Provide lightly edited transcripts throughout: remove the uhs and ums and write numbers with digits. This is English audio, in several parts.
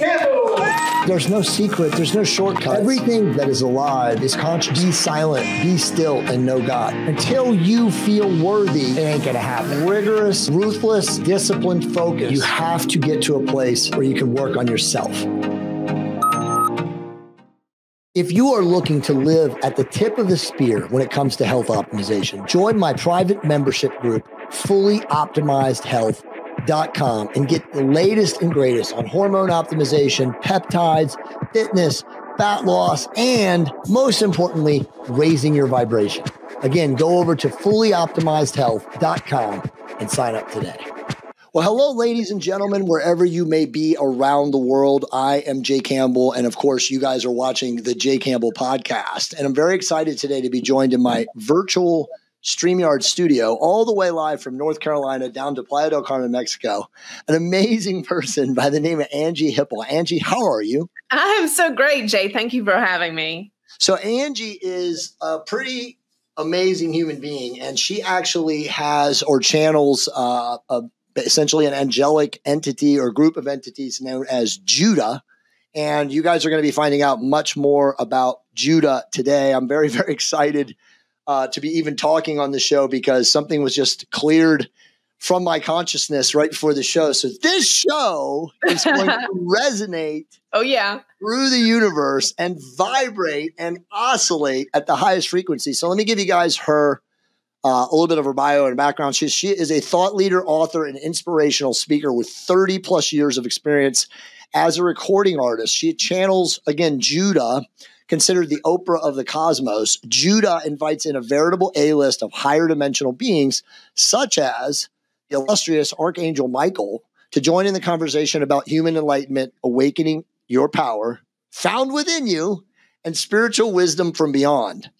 Campbell. There's no secret. There's no shortcut. Everything that is alive is conscious. Be silent, be still, and know God. Until you feel worthy, it ain't going to happen. Rigorous, ruthless, disciplined focus. You have to get to a place where you can work on yourself. If you are looking to live at the tip of the spear when it comes to health optimization, join my private membership group, Fully Optimized Health. .com and get the latest and greatest on hormone optimization, peptides, fitness, fat loss, and most importantly, raising your vibration. Again, go over to fullyoptimizedhealth.com and sign up today. Well, hello, ladies and gentlemen, wherever you may be around the world. I am Jay Campbell, and of course, you guys are watching the Jay Campbell podcast. And I'm very excited today to be joined in my virtual StreamYard studio, all the way live from North Carolina down to Playa Del Carmen, Mexico. An amazing person by the name of Anjie Hipple. Anjie, how are you? I am so great, Jay. Thank you for having me. So Anjie is a pretty amazing human being, and she actually has or channels essentially an angelic entity or group of entities known as Judah. And you guys are going to be finding out much more about Judah today. I'm very, very excited to be even talking on the show because something was just cleared from my consciousness right before the show. So this show is going to resonate through the universe and vibrate and oscillate at the highest frequency. So let me give you guys her a little bit of her bio and background. She is a thought leader, author, and inspirational speaker with 30 plus years of experience as a recording artist. She channels, again, Judah, considered the Oprah of the cosmos. Judah invites in a veritable A-list of higher dimensional beings, such as the illustrious Archangel Michael, to join in the conversation about human enlightenment, awakening your power found within you, and spiritual wisdom from beyond.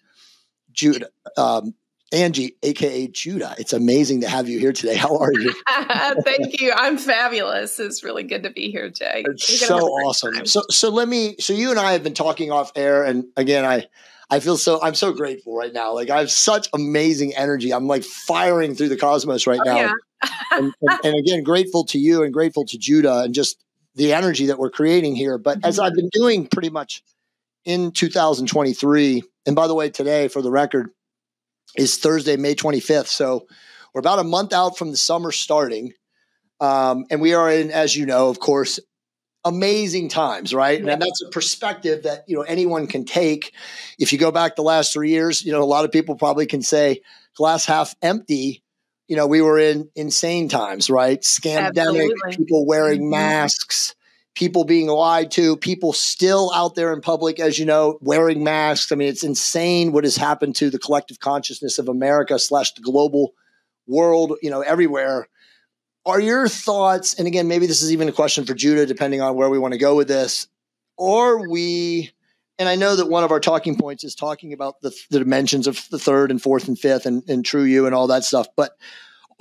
Judah, Anjie, aka Judah, it's amazing to have you here today. How are you? Thank you. I'm fabulous. It's really good to be here, Jay. It's so awesome. So you and I have been talking off air, and again, I feel so, I'm so grateful right now. Like I have such amazing energy. I'm like firing through the cosmos right now. Yeah. and again, grateful to you and grateful to Judah and just the energy that we're creating here. But as I've been doing pretty much in 2023, and by the way, today for the record, is Thursday, May 25th. So we're about a month out from the summer starting. And we are in, as you know, of course, amazing times, right? And that's a perspective that, you know, anyone can take. If you go back the last 3 years, you know, a lot of people probably can say glass half empty. You know, we were in insane times, right? Scandemic, people wearing masks, people being lied to, people still out there in public, as you know, wearing masks. I mean, it's insane what has happened to the collective consciousness of America / the global world, you know, everywhere. Are your thoughts, and again, maybe this is even a question for Judah, depending on where we want to go with this, are we, and I know that one of our talking points is talking about the dimensions of the third and fourth and fifth and true you and all that stuff, but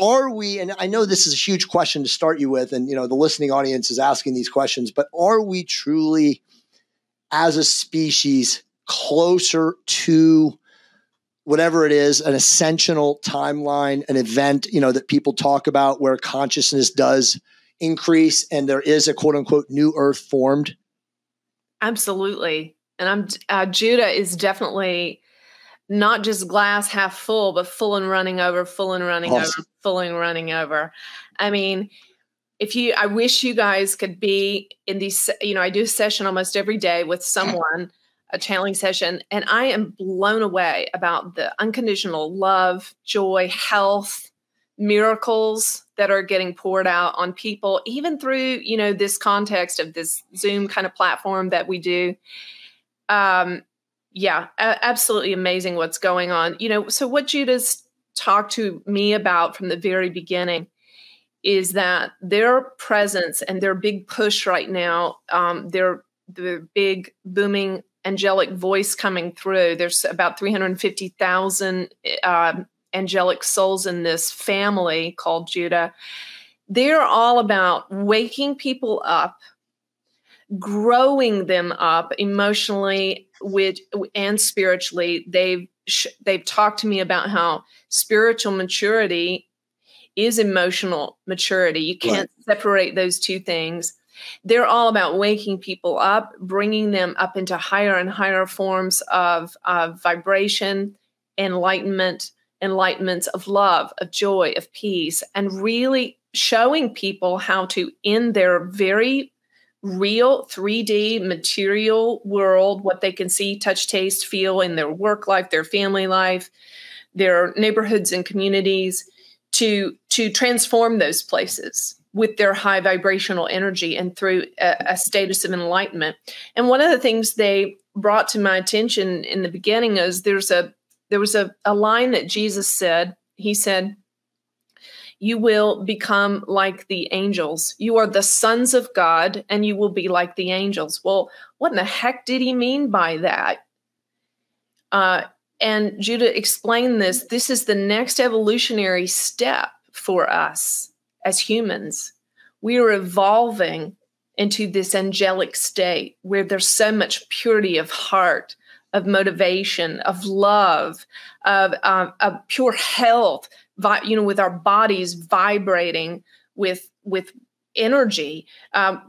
are we, and I know this is a huge question to start you with, and you know the listening audience is asking these questions, but are we truly, as a species, closer to whatever it is, an ascensional timeline, an event, you know, that people talk about where consciousness does increase and there is a quote unquote new earth formed? Absolutely. And Judah is definitely not just glass half full, but full and running over, full and running over, full and running over. I mean, I wish you guys could be in these, you know, I do a session almost every day with someone, a channeling session, and I am blown away about the unconditional love, joy, health, miracles that are getting poured out on people, even through, you know, this context of this Zoom kind of platform that we do. Yeah, absolutely amazing what's going on. You know, so what Judah's talked to me about from the very beginning is that their presence and their big push right now, their big booming angelic voice coming through. There's about 350,000 angelic souls in this family called Judah. They're all about waking people up, growing them up emotionally and spiritually. They've talked to me about how spiritual maturity is emotional maturity. You can't separate those two things. They're all about waking people up, bringing them up into higher and higher forms of vibration, enlightenment, enlightenments of love, of joy, of peace, and really showing people how to, in their very real 3D material world, what they can see, touch, taste, feel in their work life, their family life, their neighborhoods and communities, to transform those places with their high vibrational energy and through a status of enlightenment. And one of the things they brought to my attention in the beginning is there was a line that Jesus said. He said, "You will become like the angels. You are the sons of God, and you will be like the angels." Well, what in the heck did he mean by that? And Judah explained this. This is the next evolutionary step for us as humans. We are evolving into this angelic state where there's so much purity of heart, of motivation, of love, of pure health, with our bodies vibrating with energy.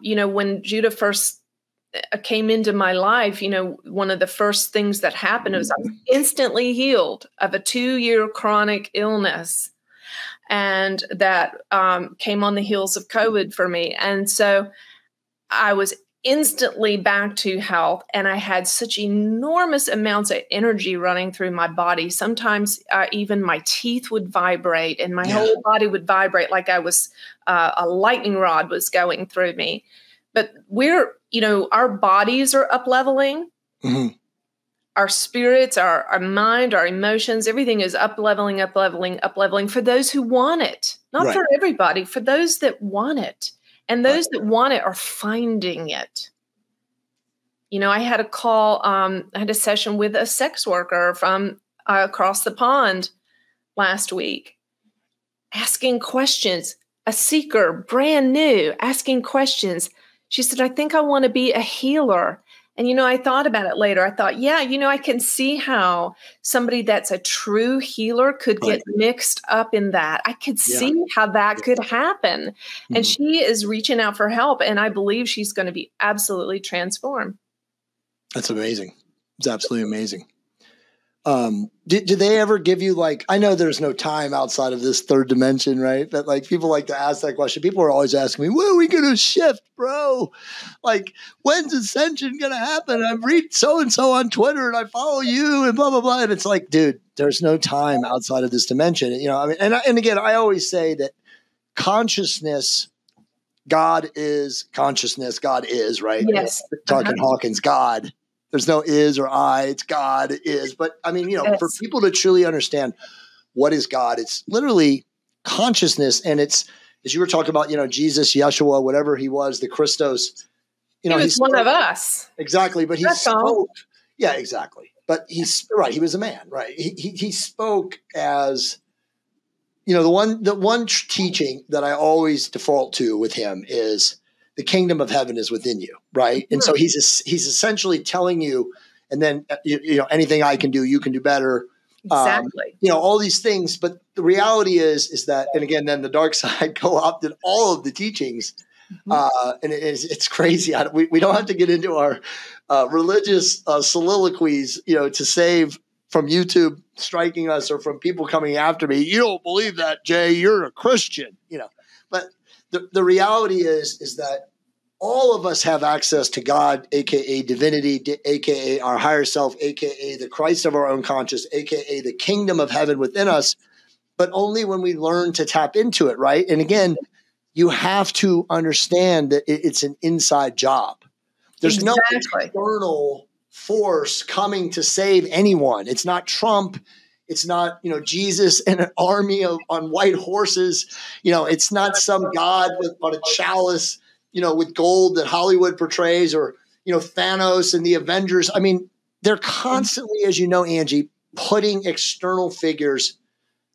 When Judah first came into my life, one of the first things that happened was I was instantly healed of a 2-year chronic illness. And that came on the heels of COVID for me. And so I was instantly back to health, and I had such enormous amounts of energy running through my body. Sometimes even my teeth would vibrate, and my whole body would vibrate like I was a lightning rod was going through me. But we're, our bodies are up leveling. Mm-hmm. Our spirits, our mind, our emotions, everything is up leveling, up leveling, up leveling for those who want it. Not for everybody, for those that want it. And those that want it are finding it. I had a call, I had a session with a sex worker from across the pond last week, asking questions, a seeker, brand new, asking questions. She said, "I think I want to be a healer." And, I thought about it later. I thought, I can see how somebody that's a true healer could get mixed up in that. I could see how that could happen. Mm-hmm. And she is reaching out for help. And I believe she's going to be absolutely transformed. That's amazing. It's absolutely amazing. Did they ever give you, I know there's no time outside of this third dimension, right? But people like to ask that question. People are always asking me, "When are we going to shift, bro? When's ascension going to happen? I read so-and-so on Twitter and I follow you and blah, blah, blah." And it's like, dude, there's no time outside of this dimension. And again, I always say that consciousness, God is consciousness. God is, right? Yes. Talking Hawkins, God. There's no is or I, it's God, it is. But for people to truly understand what is God, it's literally consciousness. And it's, as you were talking about, Jesus, Yeshua, whatever he was, the Christos, he was one of us. Exactly. But he spoke. Yeah, exactly. But he was a man, right? He spoke as, the one teaching that I always default to with him is, the kingdom of heaven is within you, right? And so he's essentially telling you, and then anything I can do, you can do better. Exactly. All these things. But the reality is that, and again, then the dark side co-opted all of the teachings, and it's crazy. We don't have to get into our religious soliloquies, to save from YouTube striking us or from people coming after me. "You don't believe that, Jay? You're a Christian," but. The reality is that all of us have access to God, AKA divinity, AKA our higher self, AKA the Christ of our own conscious, AKA the kingdom of heaven within us, but only when we learn to tap into it, right? And again, you have to understand that it's an inside job. There's no external force coming to save anyone. It's not Trump. It's not, Jesus and an army on white horses. It's not some God on a chalice, with gold that Hollywood portrays, or, Thanos and the Avengers. They're constantly, as Anjie, putting external figures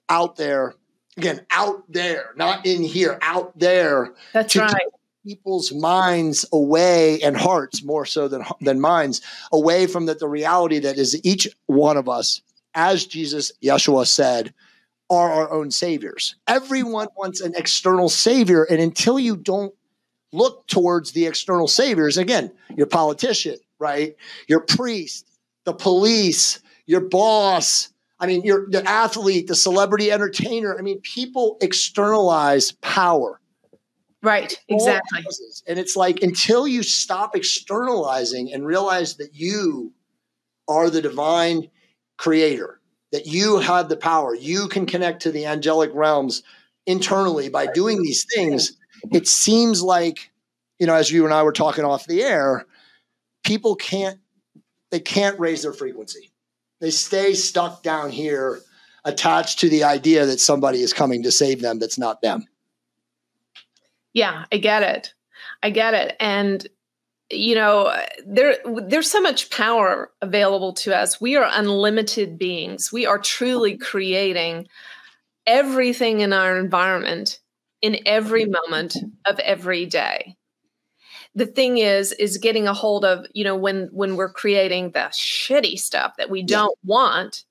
out there. Again, out there, not in here, out there. That's right. People's minds away, and hearts more so than minds, away from the reality that is each one of us. As Jesus, Yeshua said, are our own saviors. Everyone wants an external savior. And until you don't look towards the external saviors. Again, your politician, right? Your priest, the police, your boss. I mean, you're the athlete, the celebrity entertainer. I mean, people externalize power. Right, exactly. And it's like, until you stop externalizing and realize that you are the divine creator, that you have the power, you can connect to the angelic realms internally by doing these things. It seems like, you know, as you and I were talking off the air, people can't raise their frequency. They stay stuck down here, attached to the idea that somebody is coming to save them that's not them. Yeah, I get it. I get it. And, you know, there's so much power available to us. We are unlimited beings. We are truly creating everything in our environment in every moment of every day. The thing is getting a hold of, you know, when we're creating the shitty stuff that we don't want,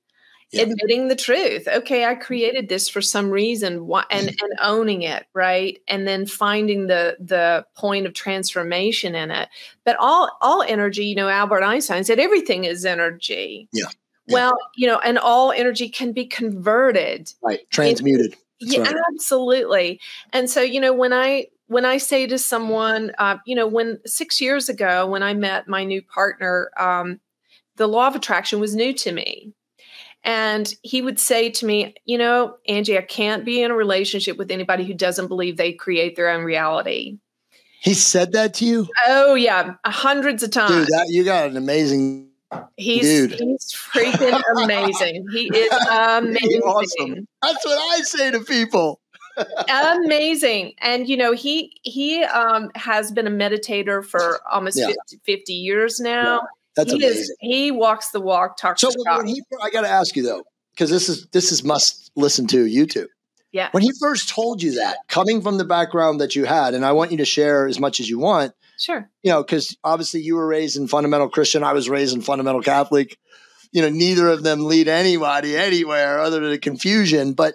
admitting the truth. Okay, I created this for some reason, and owning it, right? And then finding the point of transformation in it. But all energy, you know, Albert Einstein said everything is energy. Yeah. Well, you know, and all energy can be converted. Right, transmuted. That's right. Absolutely. And so, you know, when I say to someone, you know, when 6 years ago, when I met my new partner, the law of attraction was new to me. And he would say to me, you know, Anjie, I can't be in a relationship with anybody who doesn't believe they create their own reality. He said that to you? Oh, yeah. Hundreds of times. Dude, you got an amazing dude. He's freaking amazing. He is amazing. He's awesome. That's what I say to people. Amazing. And, you know, he has been a meditator for almost 50 years now. Yeah. That's amazing. He walks the walk, talks the talk. So I got to ask you, though, because this is must listen to YouTube. Yeah. When he first told you that, coming from the background that you had, and I want you to share as much as you want. Sure. You know, because obviously you were raised in fundamental Christian. I was raised in fundamental Catholic. You know, neither of them lead anybody anywhere other than confusion. But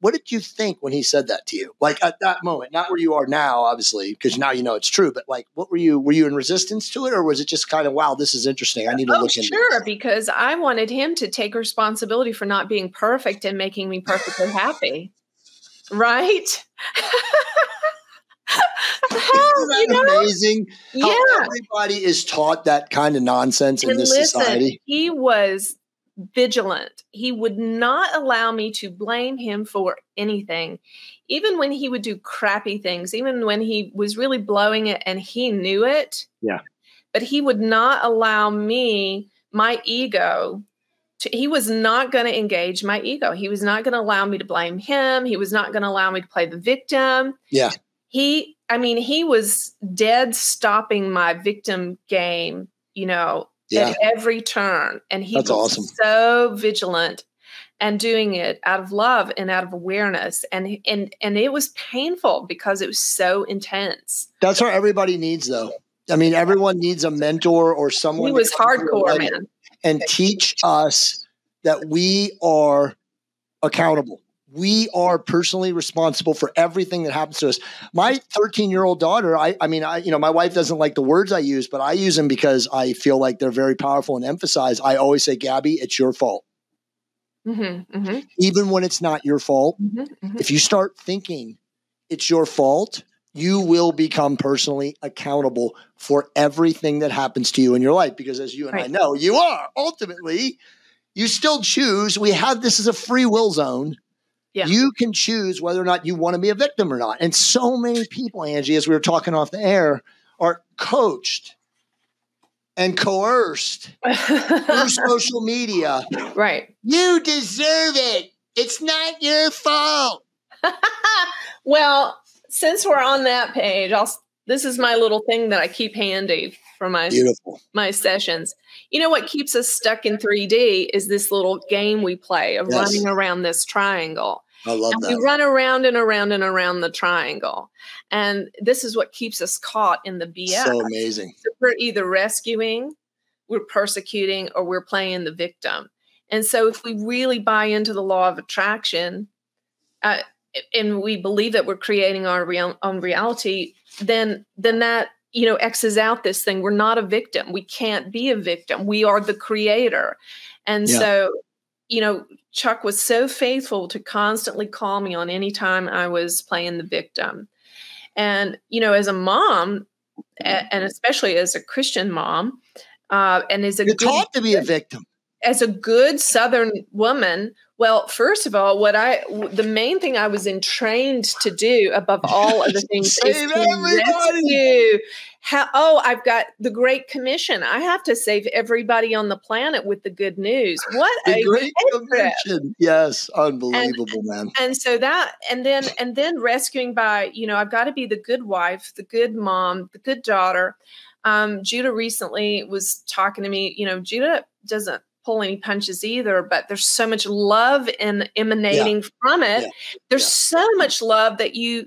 what did you think when he said that to you? Like at that moment, not where you are now, obviously, because now you know it's true, but like, what were you in resistance to it? Or was it just kind of, wow, this is interesting. I need to look into it. Sure, because I wanted him to take responsibility for not being perfect and making me perfectly happy. Right? Isn't that amazing? How everybody is taught that kind of nonsense in this society. He was vigilant. He would not allow me to blame him for anything. Even when he would do crappy things, even when he was really blowing it and he knew it. Yeah. But he would not allow me, my ego, he was not going to engage my ego. He was not going to allow me to blame him. He was not going to allow me to play the victim. Yeah. He was dead stopping my victim game, you know, at every turn. And he was so vigilant and doing it out of love and out of awareness. And it was painful because it was so intense. That's what everybody needs, though. I mean, everyone needs a mentor or someone. He was hardcore, man. And teach us that we are accountable. We are personally responsible for everything that happens to us. My 13-year-old daughter, you know, my wife doesn't like the words I use, but I use them because I feel like they're very powerful and emphasized. I always say, Gabby, it's your fault. Mm-hmm, mm-hmm. Even when it's not your fault, mm-hmm, mm-hmm. If you start thinking it's your fault, you will become personally accountable for everything that happens to you in your life. Because as you and I know, you are ultimately, you still choose. We have this as a free will zone. Yeah. You can choose whether or not you want to be a victim or not. And so many people, Anjie, as we were talking off the air, are coached and coerced through social media. Right. You deserve it. It's not your fault. Well, since we're on that page, this is my little thing that I keep handy for my sessions. You know what keeps us stuck in 3D is this little game we play of running around this triangle. I love that. We run around and around and around the triangle. And this is what keeps us caught in the BS. So amazing. So we're either rescuing, we're persecuting, or we're playing the victim. And so if we really buy into the law of attraction, and we believe that we're creating our own reality, then that, you know, X's out this thing. We're not a victim. We can't be a victim. We are the creator. And so, you know, Chuck was so faithful to constantly call me on any time I was playing the victim. And, you know, as a mom, and especially as a Christian mom, and as a you're taught to be a victim. As a good Southern woman, well, first of all, the main thing I was entrained to do above all other things is to rescue. I've got the Great Commission. I have to save everybody on the planet with the good news. What a Great Commission! Yes, unbelievable, man. And so that, and then rescuing by, you know, I've got to be the good wife, the good mom, the good daughter. Judah recently was talking to me. You know, Judah doesn't pull any punches either, but there's so much love in emanating from it. There's so much love that you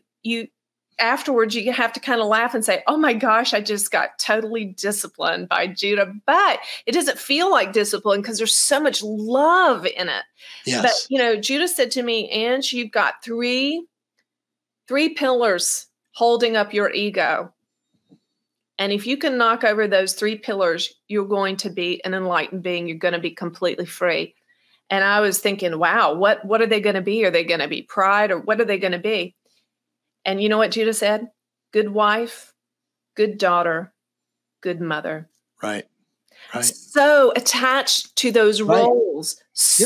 afterwards you have to kind of laugh and say, oh my gosh, I just got totally disciplined by Judah, but it doesn't feel like discipline because there's so much love in it. But you know, Judah said to me, Ange, you've got three pillars holding up your ego. And if you can knock over those three pillars, you're going to be an enlightened being. You're going to be completely free. And I was thinking, wow, what are they going to be? Are they going to be pride, or what are they going to be? And you know what Judah said? Good wife, good daughter, good mother. Right. So attached to those roles. So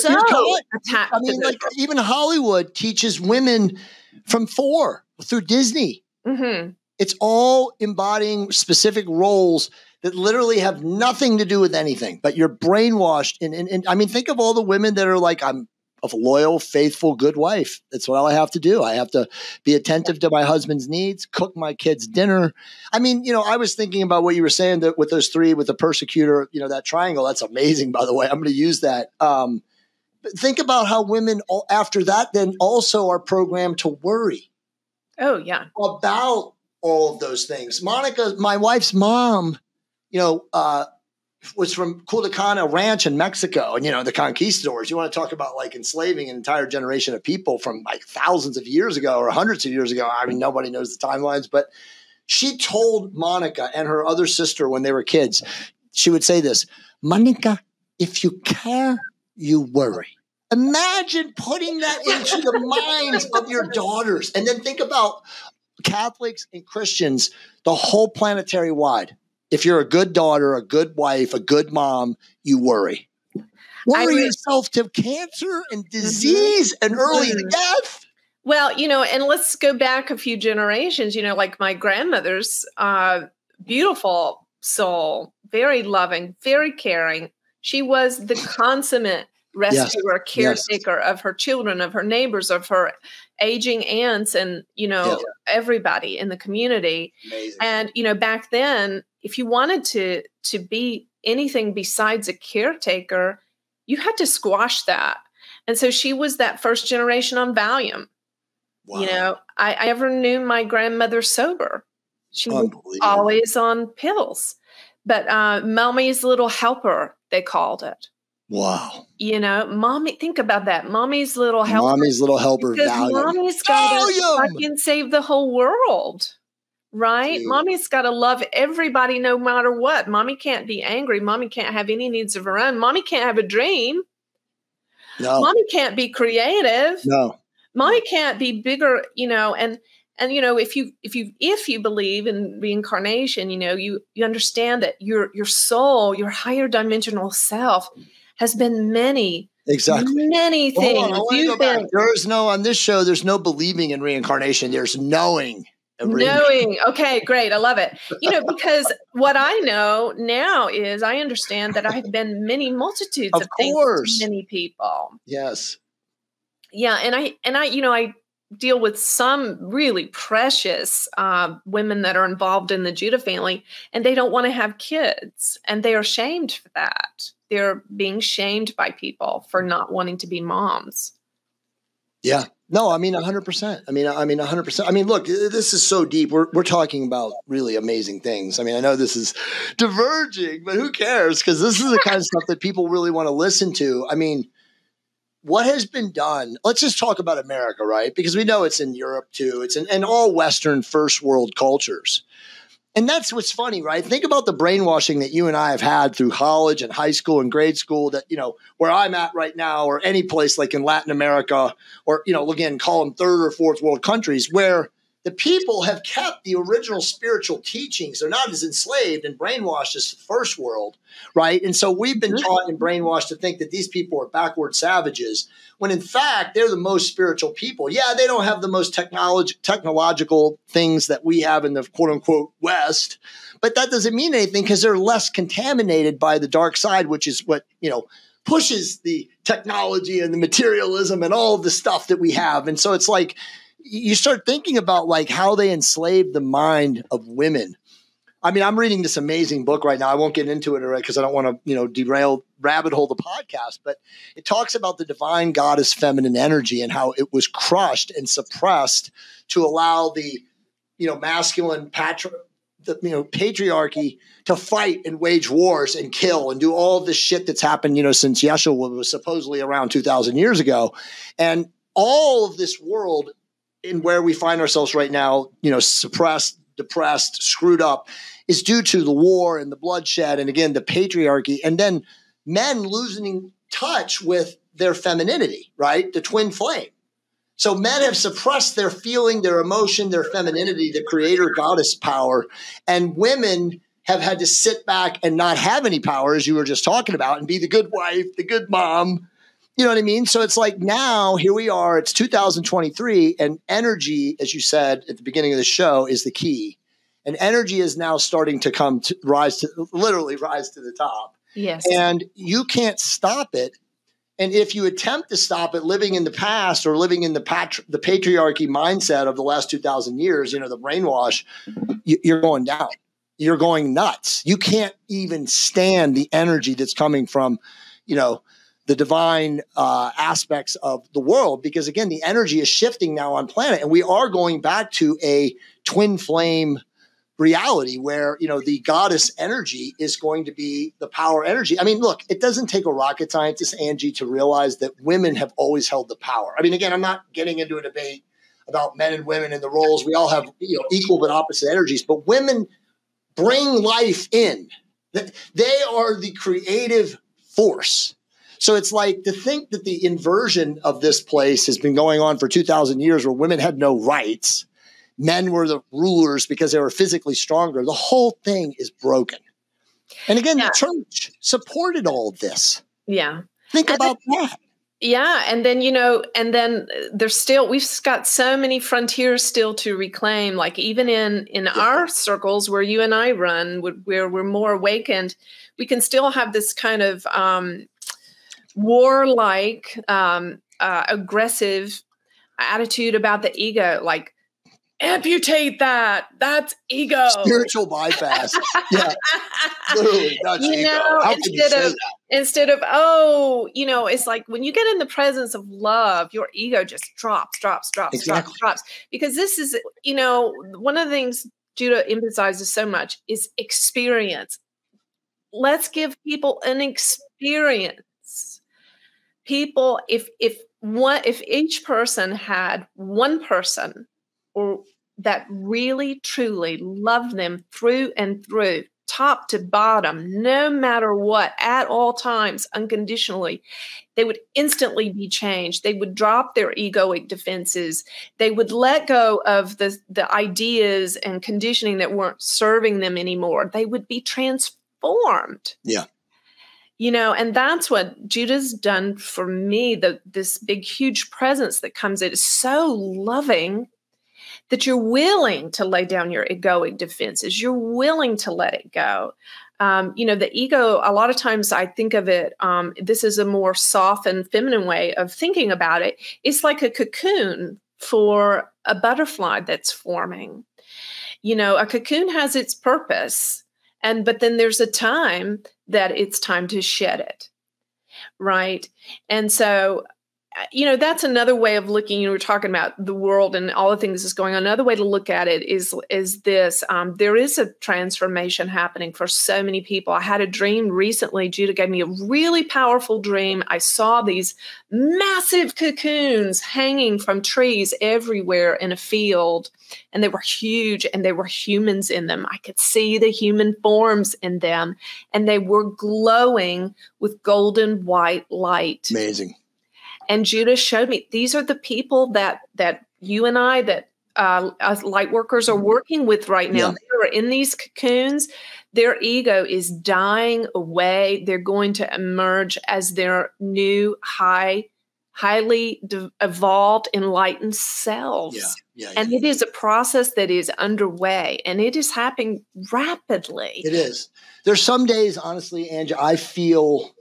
attached. I mean, like even Hollywood teaches women from 4 through Disney. Mm-hmm. It's all embodying specific roles that literally have nothing to do with anything, but you're brainwashed. And I mean, think of all the women that are like, I'm a loyal, faithful, good wife. That's what I have to do. I have to be attentive to my husband's needs, cook my kids dinner. I mean, you know, I was thinking about what you were saying that with those three, with the persecutor, you know, that triangle, that's amazing, by the way. I'm going to use that. But think about how women after that, then also are programmed to worry. Oh yeah. About all of those things. Monica, my wife's mom, you know, was from Culiacana Ranch in Mexico, and, you know, the conquistadors. You want to talk about like enslaving an entire generation of people from like thousands of years ago or hundreds of years ago. I mean, nobody knows the timelines, but she told Monica and her other sister when they were kids, she would say this, Monica, if you care, you worry. Imagine putting that into the minds of your daughters. And then think about Catholics and Christians, the whole planetary wide. If you're a good daughter, a good wife, a good mom, you worry. Worry yourself to cancer and disease and early death. Well, you know, and let's go back a few generations, you know, like my grandmother's beautiful soul, very loving, very caring. She was the consummate rescuer, caretaker of her children, of her neighbors, of her aging aunts, and, you know, everybody in the community. Amazing. And, you know, back then, if you wanted to be anything besides a caretaker, you had to squash that. And so she was that first generation on Valium. Wow. You know, I never knew my grandmother sober. She was always on pills. But Mommy's Little Helper, they called it. Wow. You know, Mommy, think about that. Mommy's Little Helper. Mommy's Little Helper. Mommy's got to fucking save the whole world, right? Dude. Mommy's got to love everybody no matter what. Mommy can't be angry. Mommy can't have any needs of her own. Mommy can't have a dream. No. Mommy can't be creative. No. Mommy can't be bigger, you know, and you know, if you believe in reincarnation, you know, you understand that your soul, your higher dimensional self has been many things. On this show, there's no believing in reincarnation. There's knowing. Knowing. Okay, great. I love it. You know, because what I know now is I understand that I've been many multitudes of things to many people. Yes. Yeah. And I, you know, I deal with some really precious women that are involved in the Judah family, and they don't want to have kids, and they are shamed for that. They're being shamed by people for not wanting to be moms. Yeah. No, I mean, 100%. I mean, 100%. I mean, look, this is so deep. We're talking about really amazing things. I mean, I know this is diverging, but who cares? Because this is the kind of stuff that people really want to listen to. I mean, what has been done, let's just talk about America, right? Because we know it's in Europe too. It's in all Western first world cultures. And that's what's funny, right? Think about the brainwashing that you and I have had through college and high school and grade school that, you know, where I'm at right now or any place like in Latin America or, you know, again, call them third or fourth world countries where the people have kept the original spiritual teachings. They're not as enslaved and brainwashed as the first world, right? And so we've been taught and brainwashed to think that these people are backward savages when, in fact, they're the most spiritual people. Yeah, they don't have the most technological things that we have in the quote-unquote West, but that doesn't mean anything because they're less contaminated by the dark side, which is what, you know, pushes the technology and the materialism and all of the stuff that we have. And so it's like, you start thinking about like how they enslaved the mind of women. I mean, I'm reading this amazing book right now. I won't get into it because I don't want to, you know, derail rabbit hole the podcast, but it talks about the divine goddess feminine energy and how it was crushed and suppressed to allow the, you know, masculine patriarchy to fight and wage wars and kill and do all this shit that's happened, you know, since Yeshua was supposedly around 2,000 years ago. And all of this world in where we find ourselves right now, you know, suppressed, depressed, screwed up, is due to the war and the bloodshed and, again, the patriarchy, and then men losing touch with their femininity, right? The twin flame. So men have suppressed their feeling, their emotion, their femininity, the creator goddess power, and women have had to sit back and not have any power, as you were just talking about, and be the good wife, the good mom. You know what I mean? So it's like now here we are, it's 2023 and energy, as you said at the beginning of the show, is the key. And energy is now starting to rise to the top. Yes. And you can't stop it. And if you attempt to stop it living in the past or living in the patriarchy mindset of the last 2,000 years, you know, the brainwash, you're going down. You're going nuts. You can't even stand the energy that's coming from, you know, the divine aspects of the world, because again, the energy is shifting now on planet, and we are going back to a twin flame reality where, you know, the goddess energy is going to be the power energy. I mean, look, it doesn't take a rocket scientist, Anjie, to realize that women have always held the power. I mean, again, I'm not getting into a debate about men and women and the roles. We all have, you know, equal but opposite energies, but women bring life in. They are the creative force. So it's like to think that the inversion of this place has been going on for 2,000 years where women had no rights, men were the rulers because they were physically stronger. The whole thing is broken. And again, yeah, the church supported all of this. Yeah. Think about that. Yeah. And then, you know, and then there's still, we've got so many frontiers still to reclaim, like even in our circles where you and I run, where we're more awakened, we can still have this kind of, warlike, aggressive attitude about the ego, like amputate that. That's ego. Spiritual bypass. Yeah, literally, that's you ego. Know, how can you say that? Instead of, oh, you know, it's like when you get in the presence of love, your ego just drops, exactly, drops. Because this is, you know, one of the things Judah emphasizes so much is experience. Let's give people an experience. People, if each person had one person or that really truly loved them through and through, top to bottom, no matter what, at all times, unconditionally, they would instantly be changed. They would drop their egoic defenses. They would let go of the ideas and conditioning that weren't serving them anymore. They would be transformed. Yeah. You know, and that's what Judah's done for me, this big, huge presence that comes in is so loving that you're willing to lay down your egoic defenses. You're willing to let it go. You know, the ego, a lot of times I think of it, this is a more soft and feminine way of thinking about it. It's like a cocoon for a butterfly that's forming. You know, a cocoon has its purpose. But then there's a time that it's time to shed it, right? And so you know, that's another way of looking. You know, we're talking about the world and all the things that's going on. Another way to look at it is this. There is a transformation happening for so many people. I had a dream recently. Judah gave me a really powerful dream. I saw these massive cocoons hanging from trees everywhere in a field, and they were huge, and they were humans in them. I could see the human forms in them, and they were glowing with golden white light. Amazing. And Judah showed me, these are the people that you and I, that us light workers are working with right now. Yeah. They are in these cocoons. Their ego is dying away. They're going to emerge as their new highly evolved, enlightened selves. Yeah. And it is a process that is underway, and it is happening rapidly. It is. There's some days, honestly, Anjie, I feel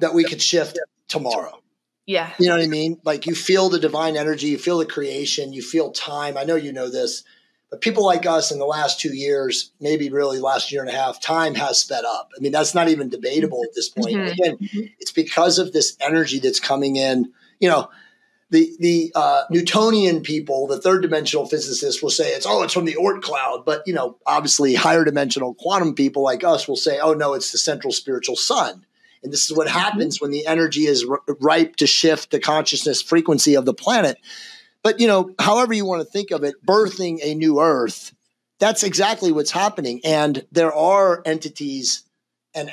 that we could shift tomorrow. Yeah. You know what I mean? Like, you feel the divine energy, you feel the creation, you feel time. I know you know this, but people like us in the last 2 years, maybe really last year and a half, time has sped up. I mean, that's not even debatable at this point. Mm-hmm. Again, it's because of this energy that's coming in. You know, the Newtonian people, the third dimensional physicists will say it's from the Oort cloud. But, you know, obviously higher dimensional quantum people like us will say, oh no, it's the central spiritual sun. And this is what happens when the energy is ripe to shift the consciousness frequency of the planet. But, you know, however you want to think of it, birthing a new earth, that's exactly what's happening. And there are entities and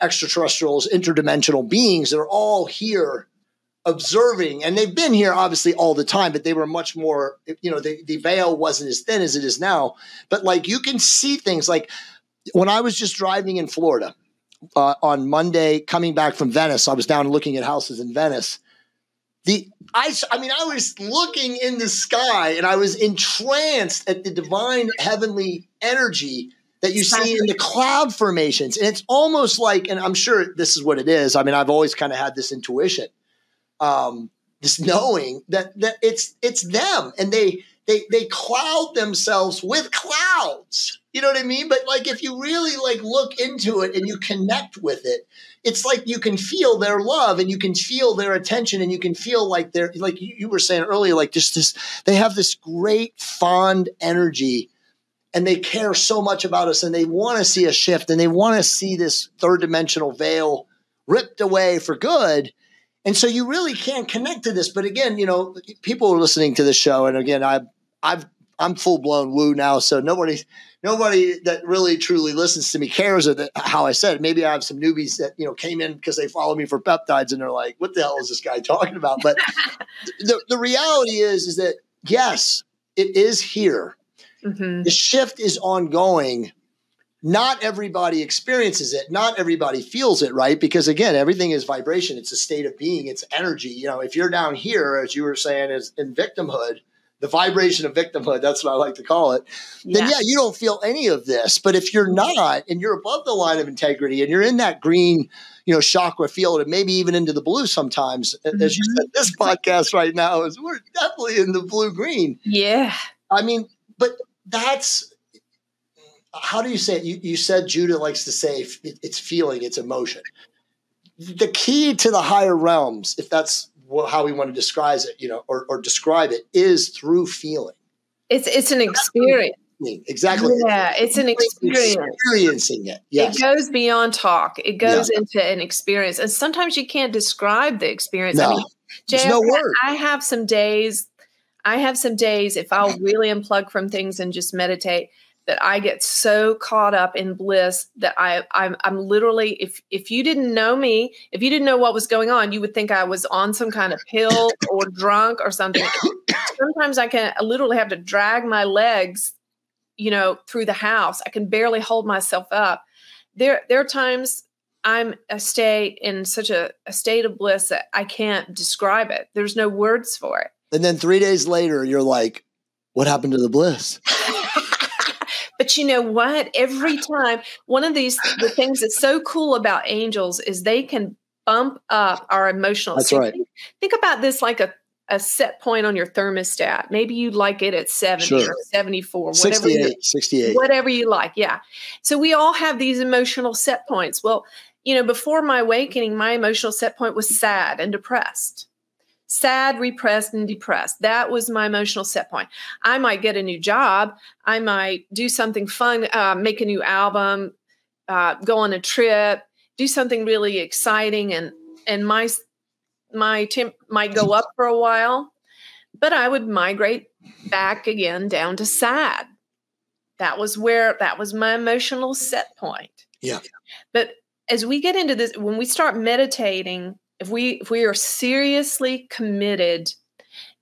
extraterrestrials, interdimensional beings that are all here observing. And they've been here obviously all the time, but they were much more, you know, the veil wasn't as thin as it is now. But like, you can see things like when I was just driving in Florida, on Monday, coming back from Venice, I was down looking at houses in Venice. I was looking in the sky, and I was entranced at the divine heavenly energy that you see in the cloud formations. And it's almost like, and I'm sure this is what it is. I mean, I've always kind of had this intuition, this knowing that it's them, and they cloud themselves with clouds. You know what I mean? But like, if you really like look into it and you connect with it, it's like you can feel their love, and you can feel their attention, and you can feel like they're, like you were saying earlier, like just this, they have this great fond energy, and they care so much about us, and they want to see a shift, and they want to see this third dimensional veil ripped away for good. And so you really can't connect to this. But again, you know, people are listening to this show, and again, I'm full blown woo now, so nobody that really truly listens to me cares how I said it. Maybe I have some newbies that, you know, came in because they follow me for peptides, and they're like, "What the hell is this guy talking about?" But the reality is that yes, it is here. Mm-hmm. The shift is ongoing. Not everybody experiences it. Not everybody feels it, right? Because again, everything is vibration. It's a state of being. It's energy. You know, if you're down here, as you were saying, is in victimhood. The vibration of victimhood, that's what I like to call it, then yeah, you don't feel any of this. But if you're not, and you're above the line of integrity, and you're in that green, you know, chakra field, and maybe even into the blue sometimes, mm-hmm. as you said, this podcast right now is, we're definitely in the blue-green. Yeah. I mean, but that's, how do you say it? You said Judah likes to say it's feeling, it's emotion. The key to the higher realms, if that's how we want to describe it, you know, or describe it, is through feeling. It's an experience. Exactly. Yeah, it's an experience. Experiencing it. Yes. It goes beyond talk. It goes into an experience. And sometimes you can't describe the experience. No. I mean, Jay, no word. I have some days if I'll really unplug from things and just meditate, that I get so caught up in bliss that I'm literally, if you didn't know me, if you didn't know what was going on, you would think I was on some kind of pill or drunk or something. Sometimes I literally have to drag my legs, you know, through the house. I can barely hold myself up. There are times I stay in such a state of bliss that I can't describe it. There's no words for it. And then 3 days later, you're like, what happened to the bliss? But you know what? Every time, one of the things that's so cool about angels is they can bump up our emotional. That's right. Think about this like a set point on your thermostat. Maybe you like it at 70 or 74, 68, whatever you like. Yeah. So we all have these emotional set points. Well, you know, before my awakening, my emotional set point was sad and depressed. Sad, repressed, and depressed. That was my emotional set point. I might get a new job. I might do something fun, make a new album, go on a trip, do something really exciting, and my temp might go up for a while, but I would migrate back again down to sad. That was my emotional set point. Yeah. But as we get into this, when we start meditating, if we are seriously committed,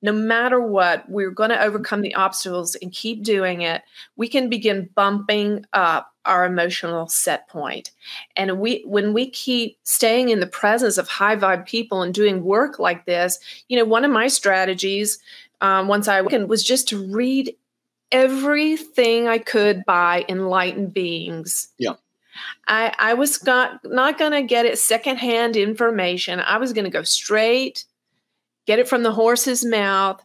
no matter what, we're going to overcome the obstacles and keep doing it. We can begin bumping up our emotional set point. And when we keep staying in the presence of high vibe people and doing work like this, you know, one of my strategies once I awakened was just to read everything I could by enlightened beings. Yeah. I was not going to get it secondhand information. I was going to go straight, get it from the horse's mouth,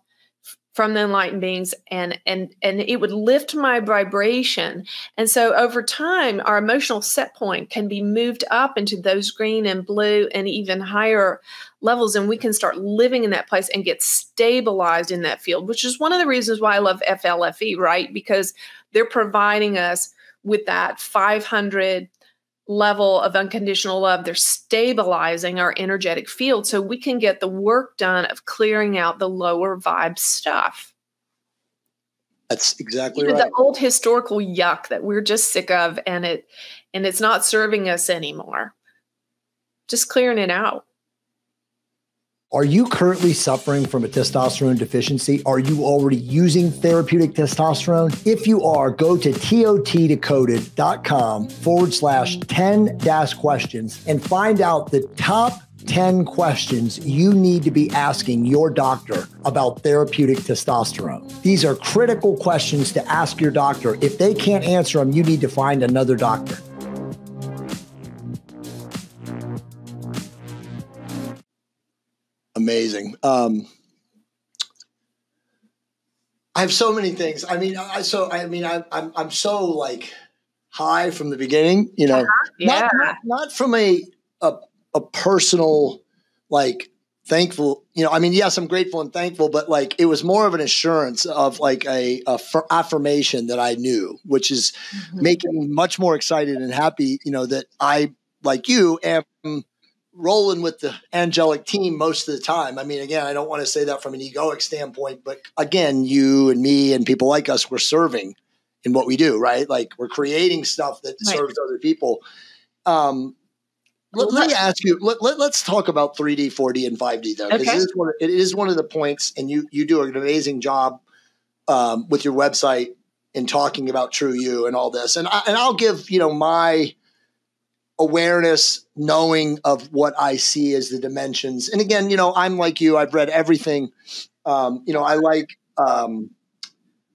from the enlightened beings, and it would lift my vibration. And so over time, our emotional set point can be moved up into those green and blue and even higher levels, and we can start living in that place and get stabilized in that field, which is one of the reasons why I love FLFE, right? Because they're providing us with that 500 level of unconditional love. They're stabilizing our energetic field so we can get the work done of clearing out the lower vibe stuff. That's exactly right. The old historical yuck that we're just sick of, and it's not serving us anymore. Just clearing it out. Are you currently suffering from a testosterone deficiency? Are you already using therapeutic testosterone? If you are, go to totdecoded.com/10-questions and find out the top 10 questions you need to be asking your doctor about therapeutic testosterone. These are critical questions to ask your doctor. If they can't answer them, you need to find another doctor. Amazing. I have so many things. I'm so like high from the beginning, you know, yeah. not from a personal, like thankful, you know, I mean, yes, I'm grateful and thankful, but like, it was more of an assurance of like a affirmation that I knew, which is making me much more excited and happy, you know, that I, like you, am rolling with the angelic team most of the time. I mean, again, I don't want to say that from an egoic standpoint, but again, you and me and people like us, we're serving in what we do, right? Like we're creating stuff that serves other people. Let me ask you, let's talk about 3D, 4D, and 5D though, because it is one of the points, and you do an amazing job with your website and talking about true you and all this. And I'll give, you know, my awareness, knowing of what I see as the dimensions. And again, you know, I'm like you, I've read everything. You know, I like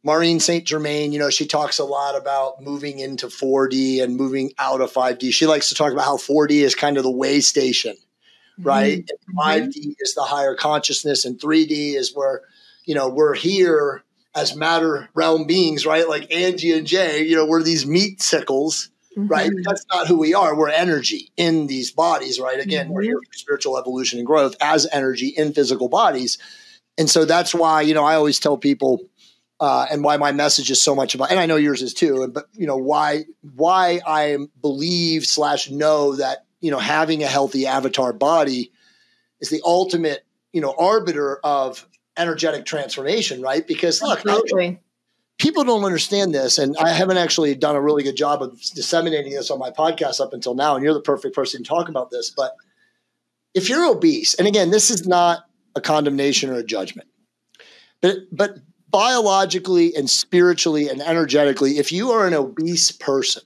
Maureen Saint Germain, you know, she talks a lot about moving into 4D and moving out of 5D. She likes to talk about how 4D is kind of the way station, right? Mm-hmm. And 5D is the higher consciousness, and 3D is where, you know, we're here as matter realm beings, right? Like Anjie and Jay, you know, we're these meat sickles. Mm-hmm. Right? That's not who we are. We're energy in these bodies, right? Again, we're here for spiritual evolution and growth as energy in physical bodies. And so that's why, you know, I always tell people and why my message is so much about, and I know yours is too, but you know, why I believe / know that, you know, having a healthy avatar body is the ultimate, you know, arbiter of energetic transformation, right? Because look, people don't understand this, and I haven't actually done a really good job of disseminating this on my podcast up until now, and you're the perfect person to talk about this, but if you're obese, and again, this is not a condemnation or a judgment, but biologically and spiritually and energetically, if you are an obese person,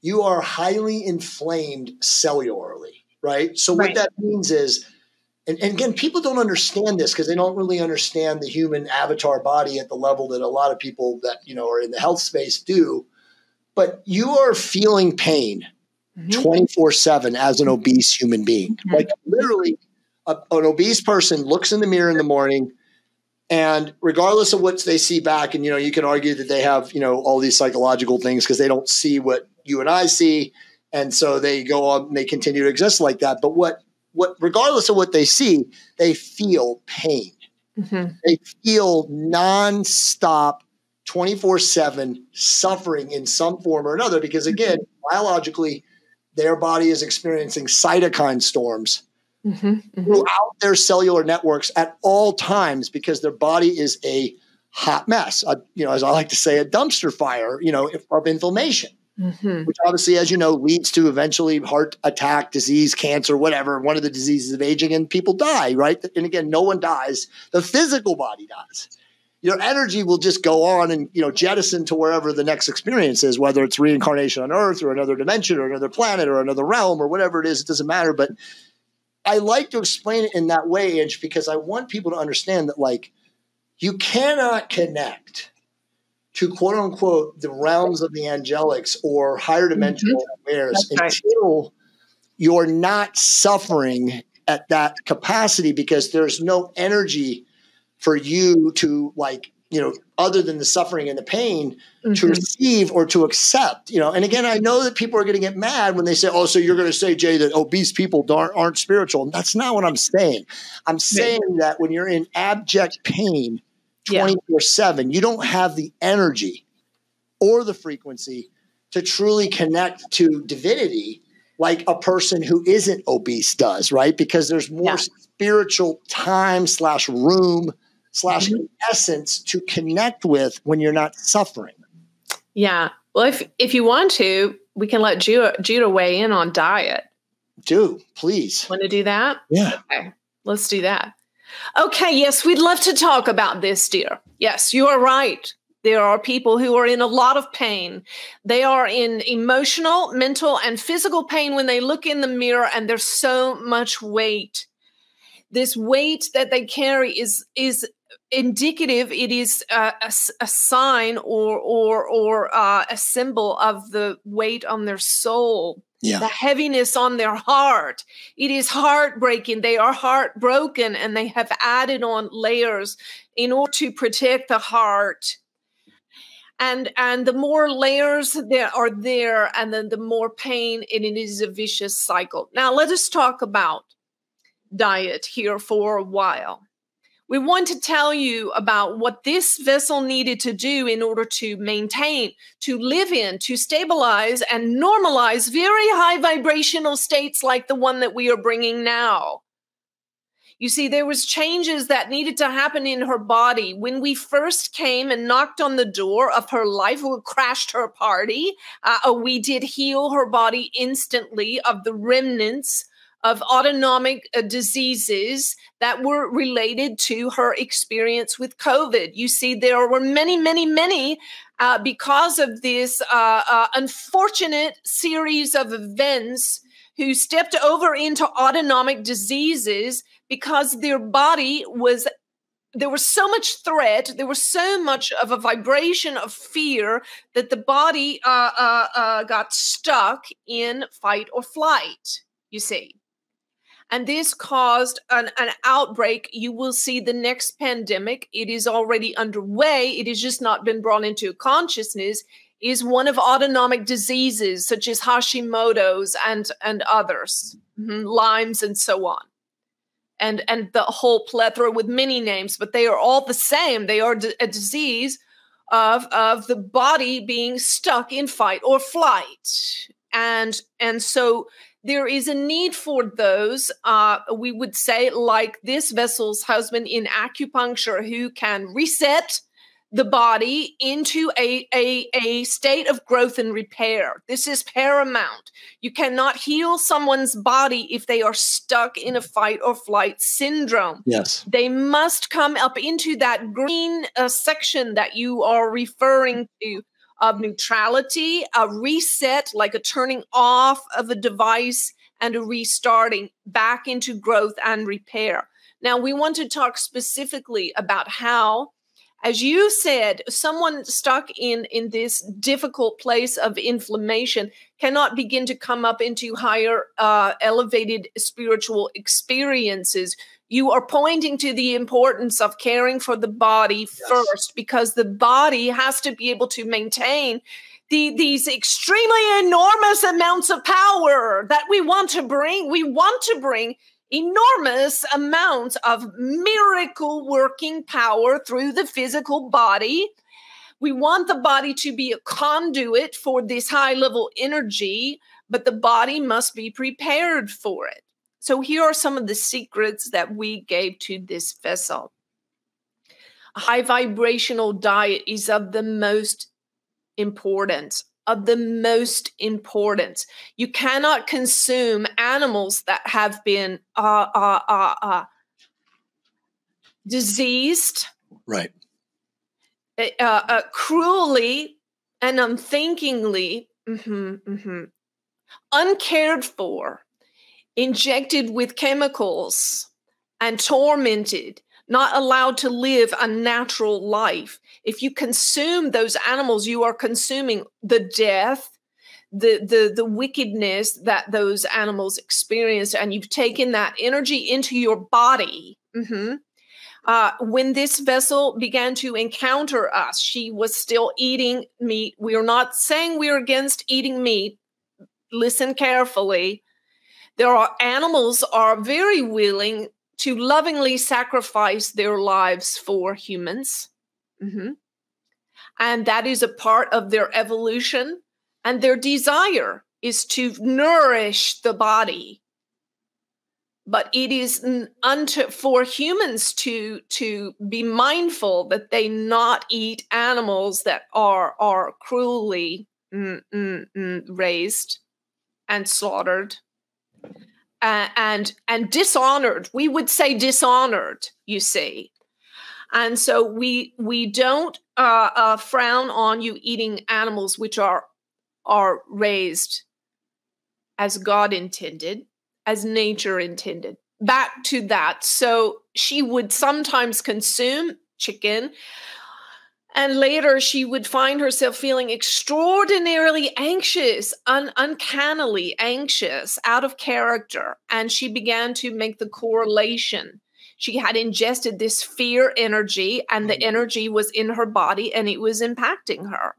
you are highly inflamed cellularly, right? So what that means is, and again, people don't understand this because they don't really understand the human avatar body at the level that a lot of people that, you know, are in the health space do. But you are feeling pain 24/7 as an obese human being. Like literally an obese person looks in the mirror in the morning, and regardless of what they see back, and, you know, you can argue that they have, you know, all these psychological things because they don't see what you and I see. And so they go on and they continue to exist like that. But what regardless of what they see, they feel pain. Mm-hmm. They feel nonstop 24/7 suffering in some form or another, because again, biologically, their body is experiencing cytokine storms throughout their cellular networks at all times, because their body is a hot mess, as I like to say, a dumpster fire, of inflammation, which obviously, as you know, leads to eventually heart attack, disease, cancer, whatever, one of the diseases of aging, and people die, right? And again, no one dies. The physical body dies. Your energy will just go on and, jettison to wherever the next experience is, whether it's reincarnation on Earth or another dimension or another planet or another realm or whatever it is, it doesn't matter. But I like to explain it in that way, Ange, because I want people to understand that, you cannot connect to, quote unquote, the realms of the angelics or higher dimensional awares until you're not suffering at that capacity, because there's no energy for you to other than the suffering and the pain to receive or to accept, and again, I know that people are going to get mad when they say, so you're going to say, Jay, that obese people aren't spiritual. And that's not what I'm saying. I'm saying that when you're in abject pain 24/7, you don't have the energy or the frequency to truly connect to divinity like a person who isn't obese does, right? Because there's more spiritual time / room / essence to connect with when you're not suffering. Yeah. Well, if you want to, we can let Judah weigh in on diet. Do, please. Want to do that? Yeah. Okay. Let's do that. Okay. Yes. We'd love to talk about this, dear. Yes, you are right. There are people who are in a lot of pain. They are in emotional, mental, and physical pain when they look in the mirror, and there's so much weight. This weight that they carry is indicative. It is a sign or a symbol of the weight on their soul, the heaviness on their heart. It is heartbreaking. They are heartbroken, and they have added on layers in order to protect the heart. And the more layers there are there, and then the more pain, and it is a vicious cycle. Now, let us talk about diet here for a while. We want to tell you about what this vessel needed to do in order to maintain, to live in, to stabilize and normalize very high vibrational states like the one that we are bringing now. You see, there was changes that needed to happen in her body. When we first came and knocked on the door of her life, we crashed her party. We did heal her body instantly of the remnants of autonomic diseases that were related to her experience with COVID. You see, there were many, many, many because of this unfortunate series of events who stepped over into autonomic diseases because their body was, there was so much threat, there was so much of a vibration of fear that the body got stuck in fight or flight, you see. And this caused an outbreak. You will see the next pandemic. It is already underway. It has just not been brought into consciousness. It is one of autonomic diseases such as Hashimoto's and others, Lyme's and so on. And the whole plethora with many names, but they are all the same. They are a disease of the body being stuck in fight or flight. And so there is a need for those, we would say, like this vessel's husband in acupuncture, who can reset the body into a state of growth and repair. This is paramount. You cannot heal someone's body if they are stuck in a fight or flight syndrome. Yes. They must come up into that green section that you are referring to, of neutrality, a reset, like a turning off of a device and a restarting back into growth and repair. Now, we want to talk specifically about how, as you said, someone stuck in this difficult place of inflammation cannot begin to come up into higher, elevated spiritual experiences. You are pointing to the importance of caring for the body first, because the body has to be able to maintain these extremely enormous amounts of power that we want to bring. We want to bring enormous amounts of miracle working power through the physical body. We want the body to be a conduit for this high level energy, but the body must be prepared for it. So here are some of the secrets that we gave to this vessel. A high vibrational diet is of the most importance. You cannot consume animals that have been diseased, right? Cruelly and unthinkingly, uncared for, injected with chemicals, and tormented. Not allowed to live a natural life. If you consume those animals, you are consuming the death, the wickedness that those animals experienced, and you've taken that energy into your body. When this vessel began to encounter us, she was still eating meat. We are not saying we're against eating meat. Listen carefully. There are animals are very willing to lovingly sacrifice their lives for humans. And that is a part of their evolution. And their desire is to nourish the body. But it is for humans to be mindful that they not eat animals that are cruelly raised and slaughtered. And dishonored. We would say dishonored, you see. And so we don't frown on you eating animals which are raised as God intended, as nature intended. Back to that. So she would sometimes consume chicken, and later she would find herself feeling extraordinarily anxious, uncannily anxious, out of character. And she began to make the correlation. She had ingested this fear energy, and the energy was in her body and it was impacting her.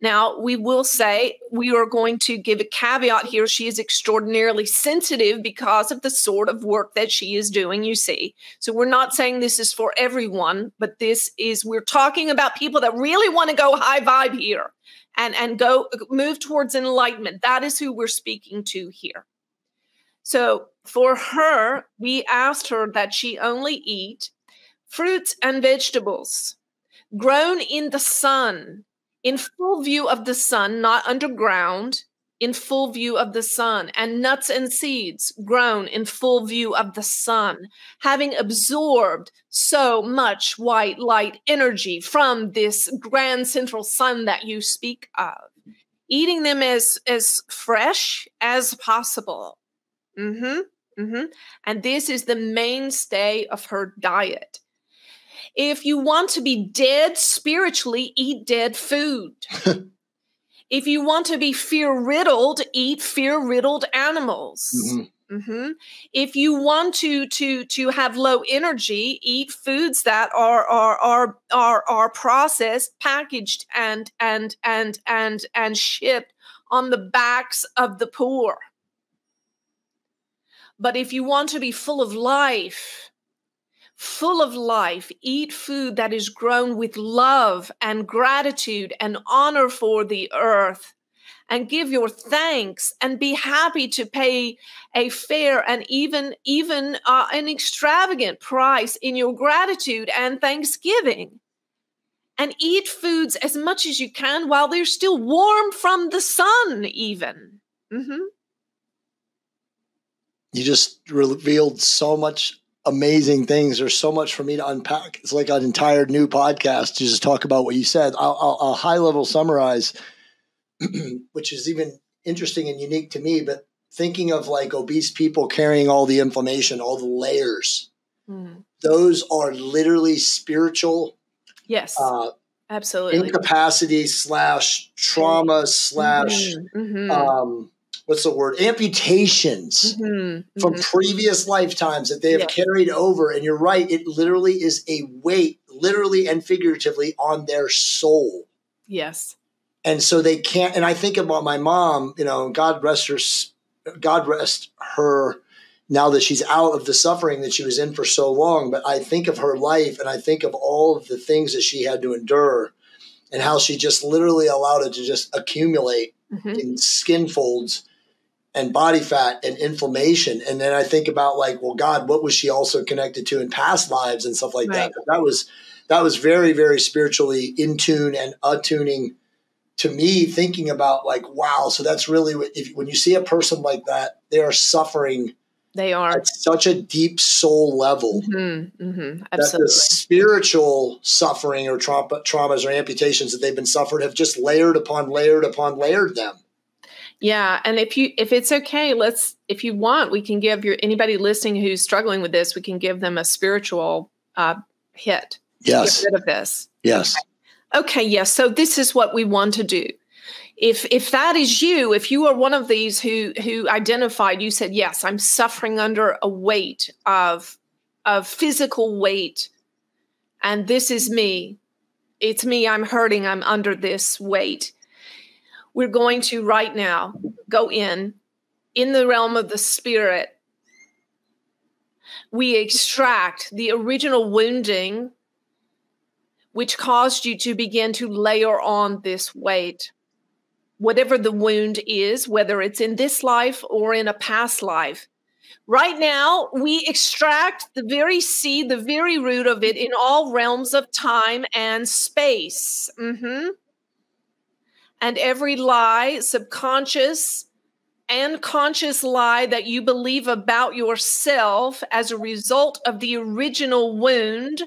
Now, we will say, we are going to give a caveat here. She is extraordinarily sensitive because of the sort of work that she is doing, you see. So we're not saying this is for everyone, but this is, we're talking about people that really want to go high vibe here and go move towards enlightenment. That is who we're speaking to here. So for her, we asked her that she only eat fruits and vegetables grown in the sun, in full view of the sun, not underground, in full view of the sun, and nuts and seeds grown in full view of the sun, having absorbed so much white light energy from this grand central sun that you speak of, eating them as fresh as possible. And this is the mainstay of her diet. If you want to be dead spiritually, eat dead food. If you want to be fear-riddled, eat fear-riddled animals. If you want to have low energy, eat foods that are processed, packaged, and shipped on the backs of the poor. But if you want to be full of life, eat food that is grown with love and gratitude and honor for the earth, and give your thanks and be happy to pay a fair and even an extravagant price in your gratitude and thanksgiving. And eat foods as much as you can while they're still warm from the sun even. You just revealed so much amazing things. There's so much for me to unpack. It's like an entire new podcast to just talk about what you said. I'll high level summarize, which is even interesting and unique to me, but thinking of like obese people carrying all the inflammation, all the layers, those are literally spiritual. Yes. Absolutely. Incapacity slash trauma slash, what's the word? Amputations from previous lifetimes that they have carried over. And you're right. It literally is a weight, literally and figuratively, on their soul. Yes. And so they can't. And I think about my mom, you know, God rest her now that she's out of the suffering that she was in for so long. But I think of her life, and I think of all of the things that she had to endure and how she just literally allowed it to just accumulate in skin folds and body fat and inflammation. And then I think about, like, well, God, what was she also connected to in past lives and stuff like that? But that was very, very spiritually in tune and attuning to me, thinking about, like, wow. So that's really when you see a person like that, they are suffering. They are at such a deep soul level that the spiritual suffering or traumas or amputations that they've been suffered have just layered upon layered them. Yeah. And if it's okay, if you want, we can give anybody listening who's struggling with this, we can give them a spiritual hit. Yes. Get rid of this. Yes. Okay. Yes. So this is what we want to do. If that is you, if you are one of these who identified, you said, yes, I'm suffering under a weight of physical weight. And this is me. It's me. I'm hurting. I'm under this weight. We're going to right now go in the realm of the spirit. We extract the original wounding, which caused you to begin to layer on this weight. Whatever the wound is, whether it's in this life or in a past life. Right now, we extract the very seed, the very root of it in all realms of time and space. And every lie, subconscious and conscious lie that you believe about yourself as a result of the original wound,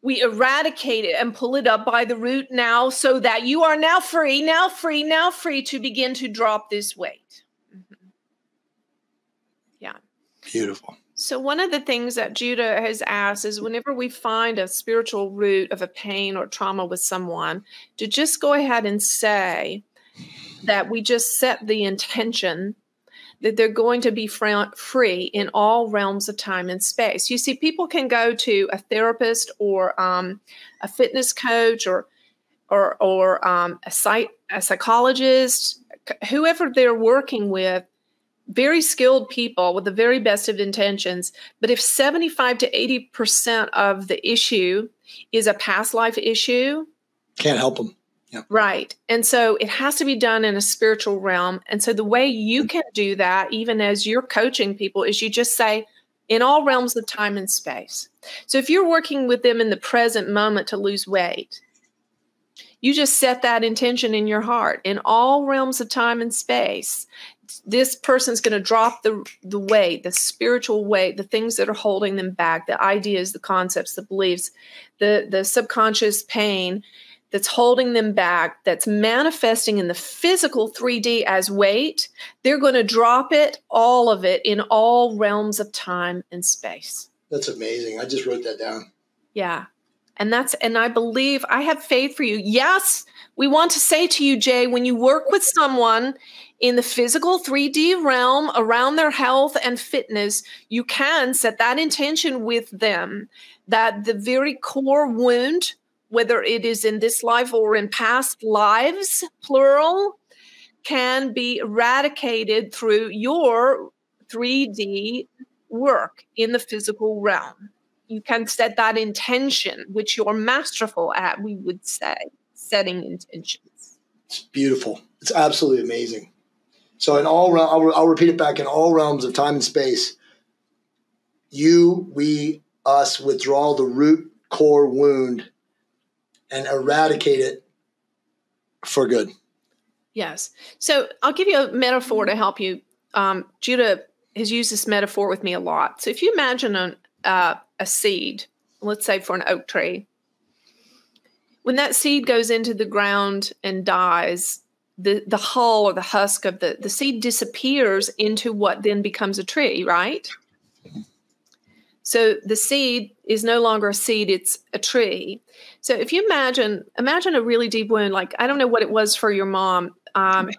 we eradicate it and pull it up by the root now so that you are now free to begin to drop this weight. Yeah. Beautiful. So one of the things that Judah has asked is whenever we find a spiritual root of a pain or trauma with someone, to just go ahead and say that we just set the intention that they're going to be free in all realms of time and space. You see, people can go to a therapist or a fitness coach or a psychologist, whoever they're working with, very skilled people with the very best of intentions. But if 75 to 80% of the issue is a past life issue, can't help them. Yep. Right. And so it has to be done in a spiritual realm. And so the way you can do that, even as you're coaching people, is you just say, in all realms of time and space. So if you're working with them in the present moment to lose weight, you just set that intention in your heart. In all realms of time and space, this person's going to drop the weight, the spiritual weight, the things that are holding them back, the ideas, the concepts, the beliefs, the subconscious pain that's holding them back, that's manifesting in the physical 3D as weight. They're going to drop it, all of it, in all realms of time and space. That's amazing. I just wrote that down. Yeah. And I believe, I have faith for you. Yes, we want to say to you, Jay, when you work with someone in the physical 3D realm around their health and fitness, you can set that intention with them that the very core wound, whether it is in this life or in past lives, plural, can be eradicated through your 3D work in the physical realm. You can set that intention, which you're masterful at, we would say, setting intentions. It's beautiful. It's absolutely amazing. So in all, I'll repeat it back, in all realms of time and space, you, we, us withdraw the root core wound and eradicate it for good. Yes. So I'll give you a metaphor to help you. Judah has used this metaphor with me a lot. So if you imagine a seed, let's say for an oak tree, when that seed goes into the ground and dies, the hull or the husk of the seed disappears into what then becomes a tree, right? So the seed is no longer a seed, it's a tree. So if you imagine a really deep wound, like, I don't know what it was for your mom.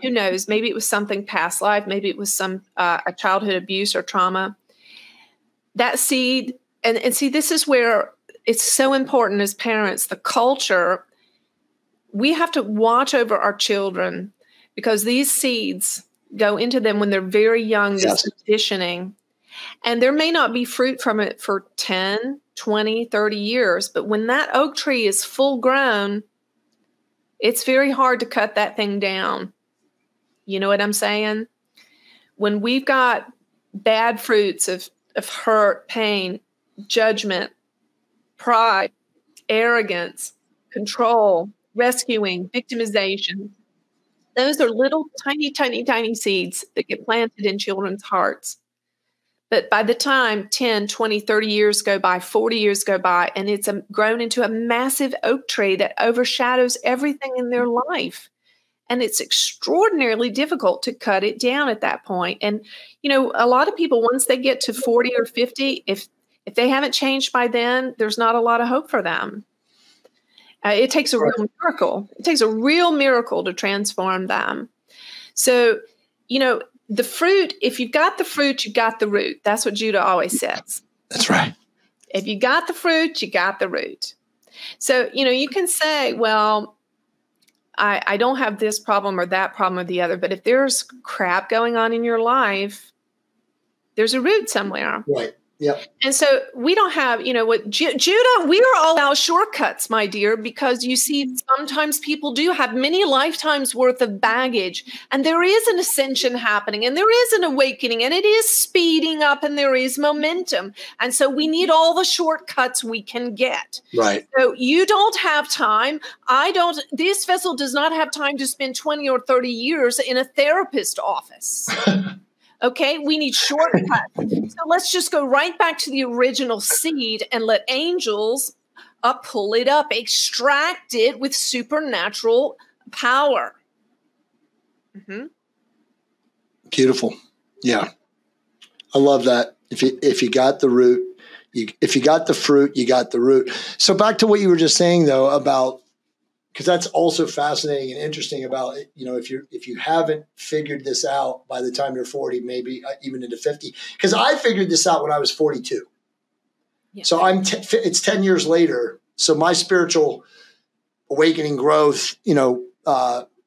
Who knows? Maybe it was something past life. Maybe it was a childhood abuse or trauma. That seed, and see, this is where it's so important as parents, the culture we have to watch over our children because these seeds go into them when they're very young, this conditioning. And there may not be fruit from it for 10, 20, 30 years. But when that oak tree is full grown, it's very hard to cut that thing down. You know what I'm saying? When we've got bad fruits of hurt, pain, judgment, pride, arrogance, control, rescuing, victimization, those are little tiny, tiny, tiny seeds that get planted in children's hearts. But by the time 10, 20, 30 years go by, 40 years go by, and it's grown into a massive oak tree that overshadows everything in their life. And it's extraordinarily difficult to cut it down at that point. And, you know, a lot of people, once they get to 40 or 50, if they haven't changed by then, there's not a lot of hope for them. It takes a real miracle. It takes a real miracle to transform them. So, you know, the fruit, if you've got the fruit, you got the root. That's what Judah always says. That's right. If you got the fruit, you got the root. So, you know, you can say, well, I don't have this problem or that problem or the other, but if there's crap going on in your life, there's a root somewhere. Right. Yep. And so we don't have, you know, what Judah, we are all about shortcuts, my dear, because you see, sometimes people do have many lifetimes worth of baggage, and there is an ascension happening, and there is an awakening, and it is speeding up, and there is momentum. And so we need all the shortcuts we can get. Right. So you don't have time. I don't, this vessel does not have time to spend 20 or 30 years in a therapist office. Okay, we need shortcuts. So let's just go right back to the original seed and let angels pull it up, extract it with supernatural power. Mm-hmm. Beautiful. Yeah. I love that. If you got the root, if you got the fruit, you got the root. So back to what you were just saying, though, about, because that's also fascinating and interesting about, you know, if you haven't figured this out by the time you're 40, maybe even into 50, because I figured this out when I was 42. Yeah. So it's 10 years later. So my spiritual awakening, growth, you know,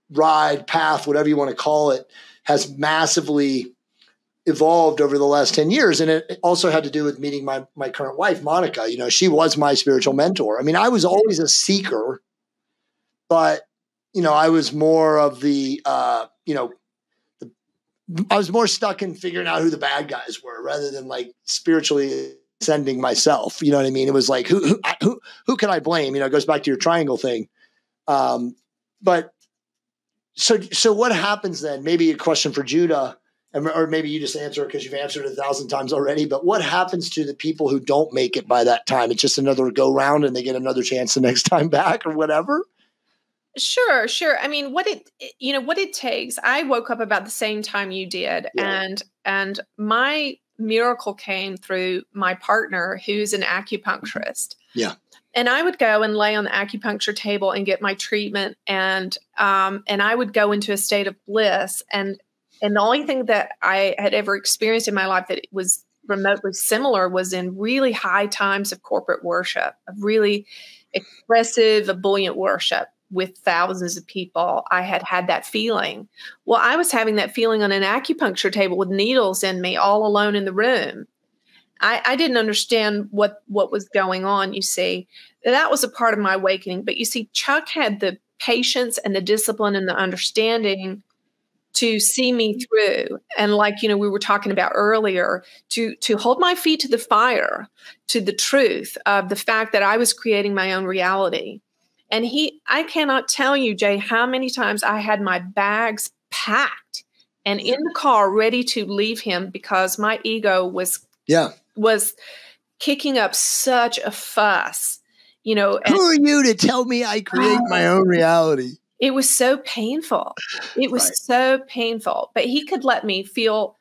ride, path, whatever you want to call it, has massively evolved over the last 10 years. And it also had to do with meeting my current wife, Monica. You know, she was my spiritual mentor. I mean, I was always a seeker. But, you know, I was more of the, you know, I was more stuck in figuring out who the bad guys were rather than like spiritually ascending myself. You know what I mean? It was like, who can I blame? You know, it goes back to your triangle thing. But so what happens then? Maybe a question for Judah, or maybe you just answer it because you've answered it 1,000 times already. But what happens to the people who don't make it by that time? It's just another go round and they get another chance the next time back or whatever. Sure. I mean, what it takes, I woke up about the same time you did. Yeah. And my miracle came through my partner, who's an acupuncturist. Yeah. And I would go and lay on the acupuncture table and get my treatment. And I would go into a state of bliss. And the only thing that I had ever experienced in my life that was remotely similar was in really high times of corporate worship, of really expressive, ebullient worship. With thousands of people, I had that feeling. Well, I was having that feeling on an acupuncture table with needles in me, all alone in the room. I didn't understand what was going on, you see. That was a part of my awakening. But you see, Chuck had the patience and the discipline and the understanding to see me through. And like, you know, we were talking about earlier, to hold my feet to the fire, to the truth of the fact that I was creating my own reality. And I cannot tell you, Jay, how many times I had my bags packed and in the car ready to leave him because my ego was kicking up such a fuss. You know, who are you to tell me I create my own reality? It was so painful. It was so painful. But he could let me feel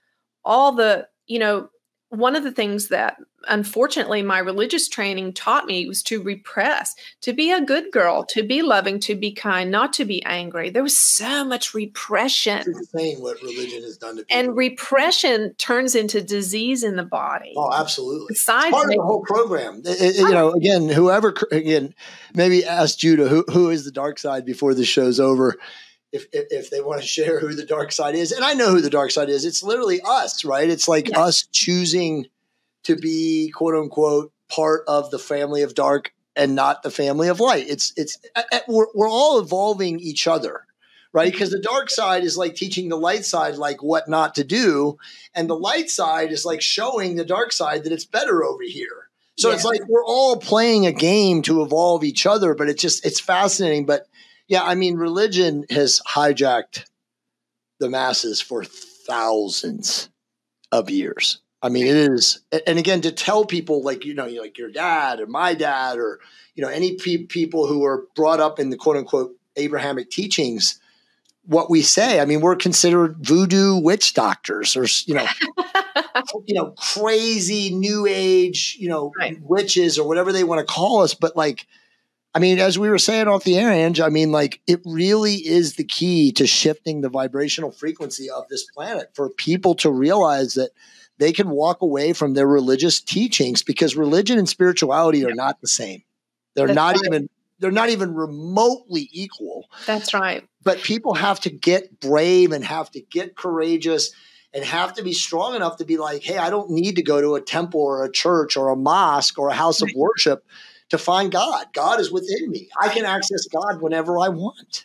all the, you know, one of the things that, unfortunately, my religious training taught me was to repress, to be a good girl, to be loving, to be kind, not to be angry. There was so much repression. It's insane what religion has done to people. And repression turns into disease in the body. Oh, absolutely. Besides part of the whole program. You know, again, whoever, again, maybe ask Judah, who is the dark side before this show's over? If they want to share who the dark side is, and I know who the dark side is, it's literally us, right? It's like yes. us choosing to be quote unquote part of the family of dark and not the family of light. We're all evolving each other, right? Because the dark side is like teaching the light side like what not to do, and the light side is like showing the dark side that it's better over here. So yeah. It's like we're all playing a game to evolve each other, but it's just it's fascinating, but. Yeah, I mean, religion has hijacked the masses for thousands of years. I mean, it is, and again, to tell people like, you know, like your dad or my dad or, you know, any people who are brought up in the quote unquote Abrahamic teachings, what we say, I mean, we're considered voodoo witch doctors or, you know, you know, crazy new age, you know, right. witches or whatever they want to call us. But like, I mean, as we were saying off the air, Ange, I mean, like, it really is the key to shifting the vibrational frequency of this planet for people to realize that they can walk away from their religious teachings because religion and spirituality are not the same. They're not even remotely equal. That's right. But people have to get brave and have to get courageous and have to be strong enough to be like, hey, I don't need to go to a temple or a church or a mosque or a house of worship to find God. God is within me. I can access God whenever I want.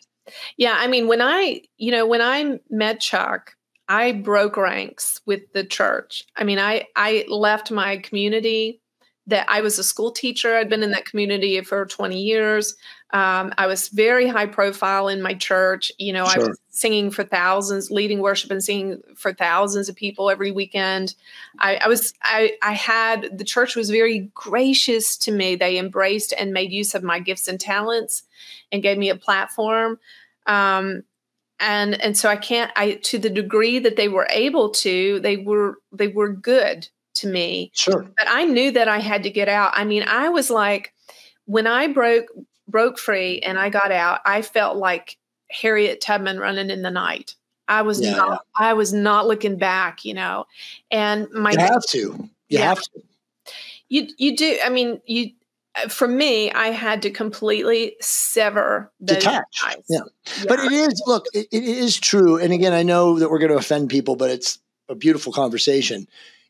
Yeah. I mean, when I met Chuck, I broke ranks with the church. I mean, I left my community that I was a school teacher. I'd been in that community for 20 years. I was very high profile in my church. You know, sure. I was singing for thousands, leading worship and singing for thousands of people every weekend. The church was very gracious to me. They embraced and made use of my gifts and talents and gave me a platform. And so to the degree that they were able to, they were good to me. Sure. But I knew that I had to get out. I mean, I was like, when I broke free and I got out, I felt like Harriet Tubman running in the night. I was not looking back, you know, and you do. I mean, for me, I had to completely sever those ties. Yeah. Yeah. But it is, look, it is true. And again, I know that we're going to offend people, but it's a beautiful conversation.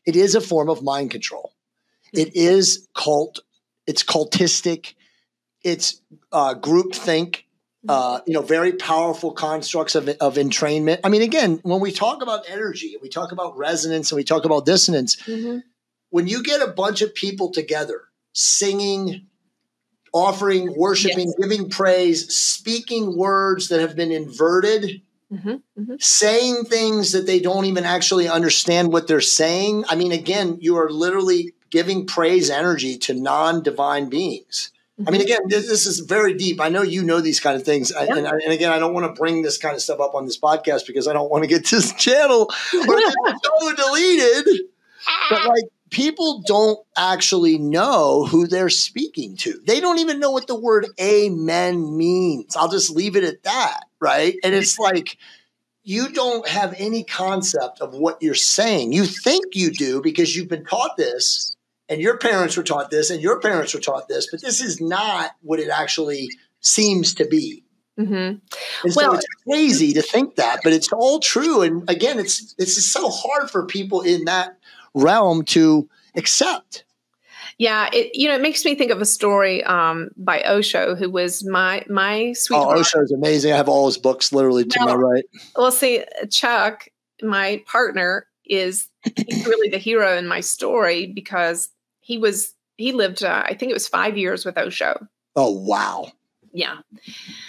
It is a form of mind control. It is cult. It's cultistic. It's groupthink. You know, very powerful constructs of entrainment. I mean, again, when we talk about energy, we talk about resonance, and we talk about dissonance. Mm-hmm. When you get a bunch of people together, singing, offering, worshiping, giving praise, speaking words that have been inverted. Mm-hmm, mm-hmm. Saying things that they don't even actually understand what they're saying. I mean, again, you are literally giving praise energy to non-divine beings. Mm-hmm. I mean, again, this is very deep. I know you know these kind of things. Yeah. And again, I don't want to bring this kind of stuff up on this podcast because I don't want to get this channel so deleted. But like, people don't actually know who they're speaking to. They don't even know what the word amen means. I'll just leave it at that, right? And it's like you don't have any concept of what you're saying. You think you do because you've been taught this and your parents were taught this and your parents were taught this, but this is not what it actually seems to be. Mm-hmm. And well, so it's crazy to think that, but it's all true. And again, it's just so hard for people in that realm to accept. Yeah, it makes me think of a story by Osho, who was my sweetheart. Oh, Osho's amazing. I have all his books literally to my right. Well, see, Chuck, my partner, he's really the hero in my story because he lived, I think it was 5 years with Osho. Oh, wow. Yeah.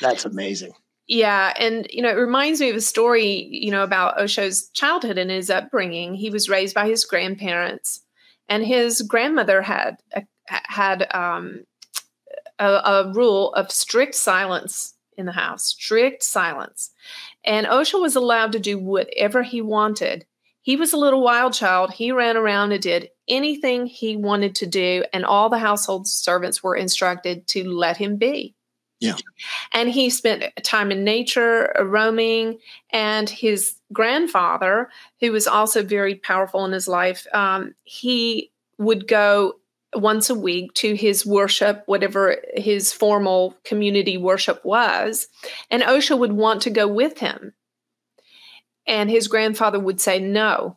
That's amazing. Yeah. And, you know, it reminds me of a story, you know, about Osho's childhood and his upbringing. He was raised by his grandparents, and his grandmother had a rule of strict silence in the house, strict silence. And Osho was allowed to do whatever he wanted. He was a little wild child. He ran around and did anything he wanted to do, and all the household servants were instructed to let him be. Yeah. And he spent time in nature, roaming, and his grandfather, who was also very powerful in his life, he would go once a week to his worship, whatever his formal community worship was, and Osho would want to go with him. And his grandfather would say, no,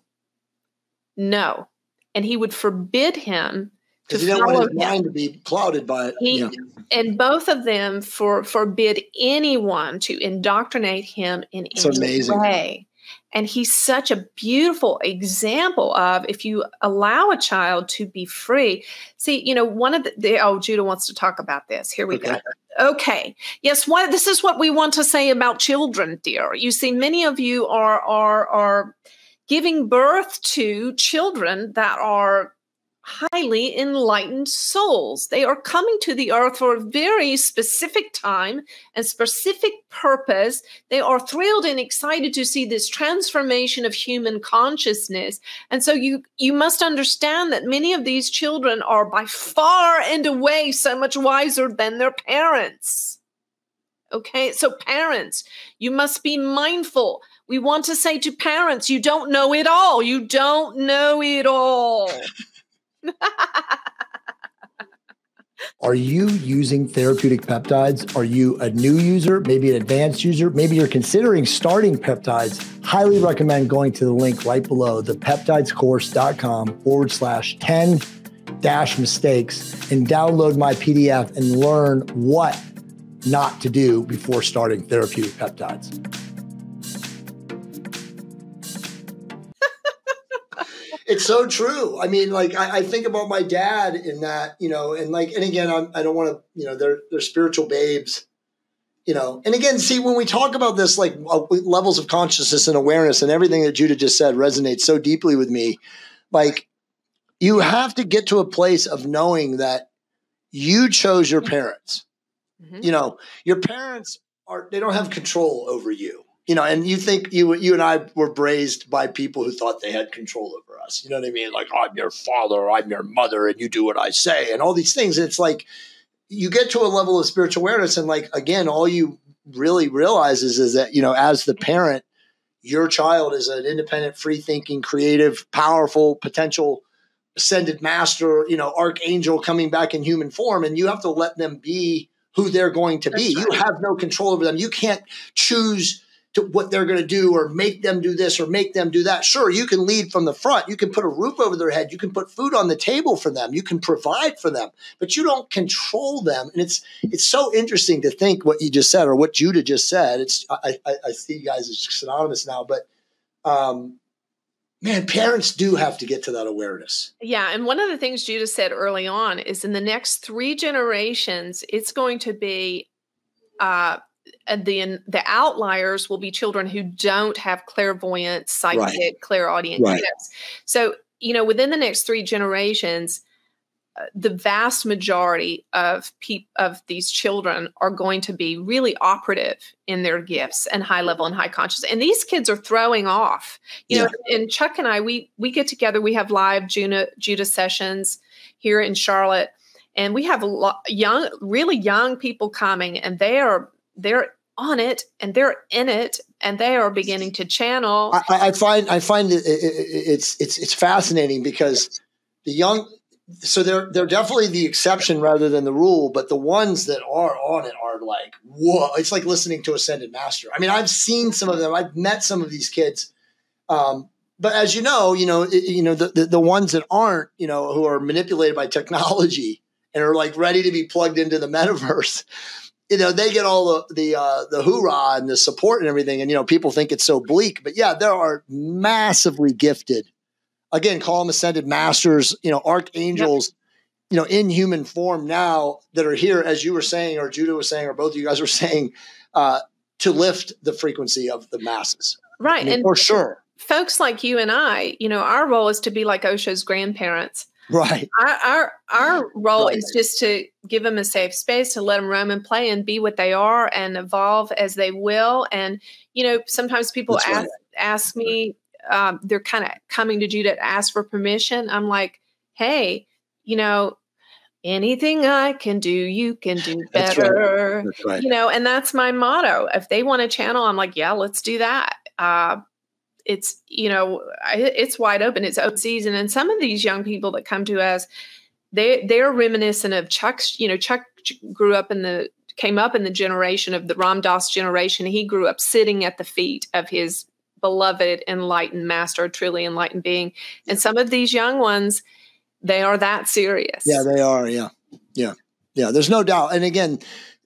no. And he would forbid him to follow him. Because he didn't want his mind to be clouded by it. He, yeah. And both of them forbid anyone to indoctrinate him in any way. And he's such a beautiful example of if you allow a child to be free. See, you know, one of the oh, Judah wants to talk about this. Here we go. Okay. Yes, this is what we want to say about children, dear. You see, many of you are giving birth to children that are highly enlightened souls. They are coming to the earth for a very specific time and specific purpose. They are thrilled and excited to see this transformation of human consciousness. And so you must understand that many of these children are by far and away so much wiser than their parents. Okay, so parents, you must be mindful. We want to say to parents, you don't know it all. You don't know it all. Are you using therapeutic peptides? Are you a new user, maybe an advanced user? Maybe you're considering starting peptides. Highly recommend going to the link right below, thepeptidescourse.com/10-mistakes, and download my PDF and learn what not to do before starting therapeutic peptides. It's so true. I mean, like I think about my dad in that, you know, and like, and again, I don't want to, you know, they're spiritual babes, you know, and again, see, when we talk about this, like levels of consciousness and awareness and everything that Judah just said resonates so deeply with me. Like you have to get to a place of knowing that you chose your parents, you know, your parents they don't have control over you. You know, and you think you and I were raised by people who thought they had control over us. You know what I mean? Like, I'm your father, I'm your mother, and you do what I say, and all these things. And it's like you get to a level of spiritual awareness, and like again, all you really realize is that, you know, as the parent, your child is an independent, free-thinking, creative, powerful, potential ascended master, you know, archangel coming back in human form, and you have to let them be who they're going to be. That's right. You have no control over them. You can't choose to what they're going to do or make them do this or make them do that. Sure, you can lead from the front. You can put a roof over their head. You can put food on the table for them. You can provide for them, but you don't control them. And it's so interesting to think what you just said or what Judah just said. It's I see you guys as synonymous now, but man, parents do have to get to that awareness. Yeah, and one of the things Judah said early on is in the next 3 generations, it's going to be and then the outliers will be children who don't have clairvoyant, psychic, clairaudient gifts. So, you know, within the next 3 generations, the vast majority of these children are going to be really operative in their gifts and high level and high consciousness. And these kids are throwing off, you know, and Chuck and I, we get together, we have live Judah sessions here in Charlotte, and we have a lot really young people coming, and they're on it and they're in it and they are beginning to channel. I find it's fascinating because the young, so they're definitely the exception rather than the rule, but the ones that are on it are like, whoa, it's like listening to Ascended Master. I mean, I've seen some of them. I've met some of these kids. But as you know, the ones that aren't, you know, who are manipulated by technology and are like ready to be plugged into the metaverse, you know, they get all the hoorah and the support and everything. And, you know, people think it's so bleak, but yeah, there are massively gifted, again, call them ascended masters, you know, archangels, you know, in human form now that are here, as you were saying, or Judah was saying, or both of you guys were saying, to lift the frequency of the masses. Right. I mean, and for sure. Folks like you and I, you know, our role is to be like Osho's grandparents. Right. Our role is just to give them a safe space, to let them roam and play and be what they are and evolve as they will. And, you know, sometimes people ask me, they're kind of coming to Judah to ask for permission. I'm like, hey, you know, anything I can do, you can do better. That's right. That's right. You know, and that's my motto. If they want to channel, I'm like, yeah, let's do that. It's, you know, it's wide open. It's open season. And some of these young people that come to us, they're reminiscent of Chuck's, you know, Chuck came up in the generation of the Ram Dass generation. He grew up sitting at the feet of his beloved enlightened master, truly enlightened being. And some of these young ones, they are that serious. Yeah, they are. Yeah. Yeah. Yeah. There's no doubt. And again,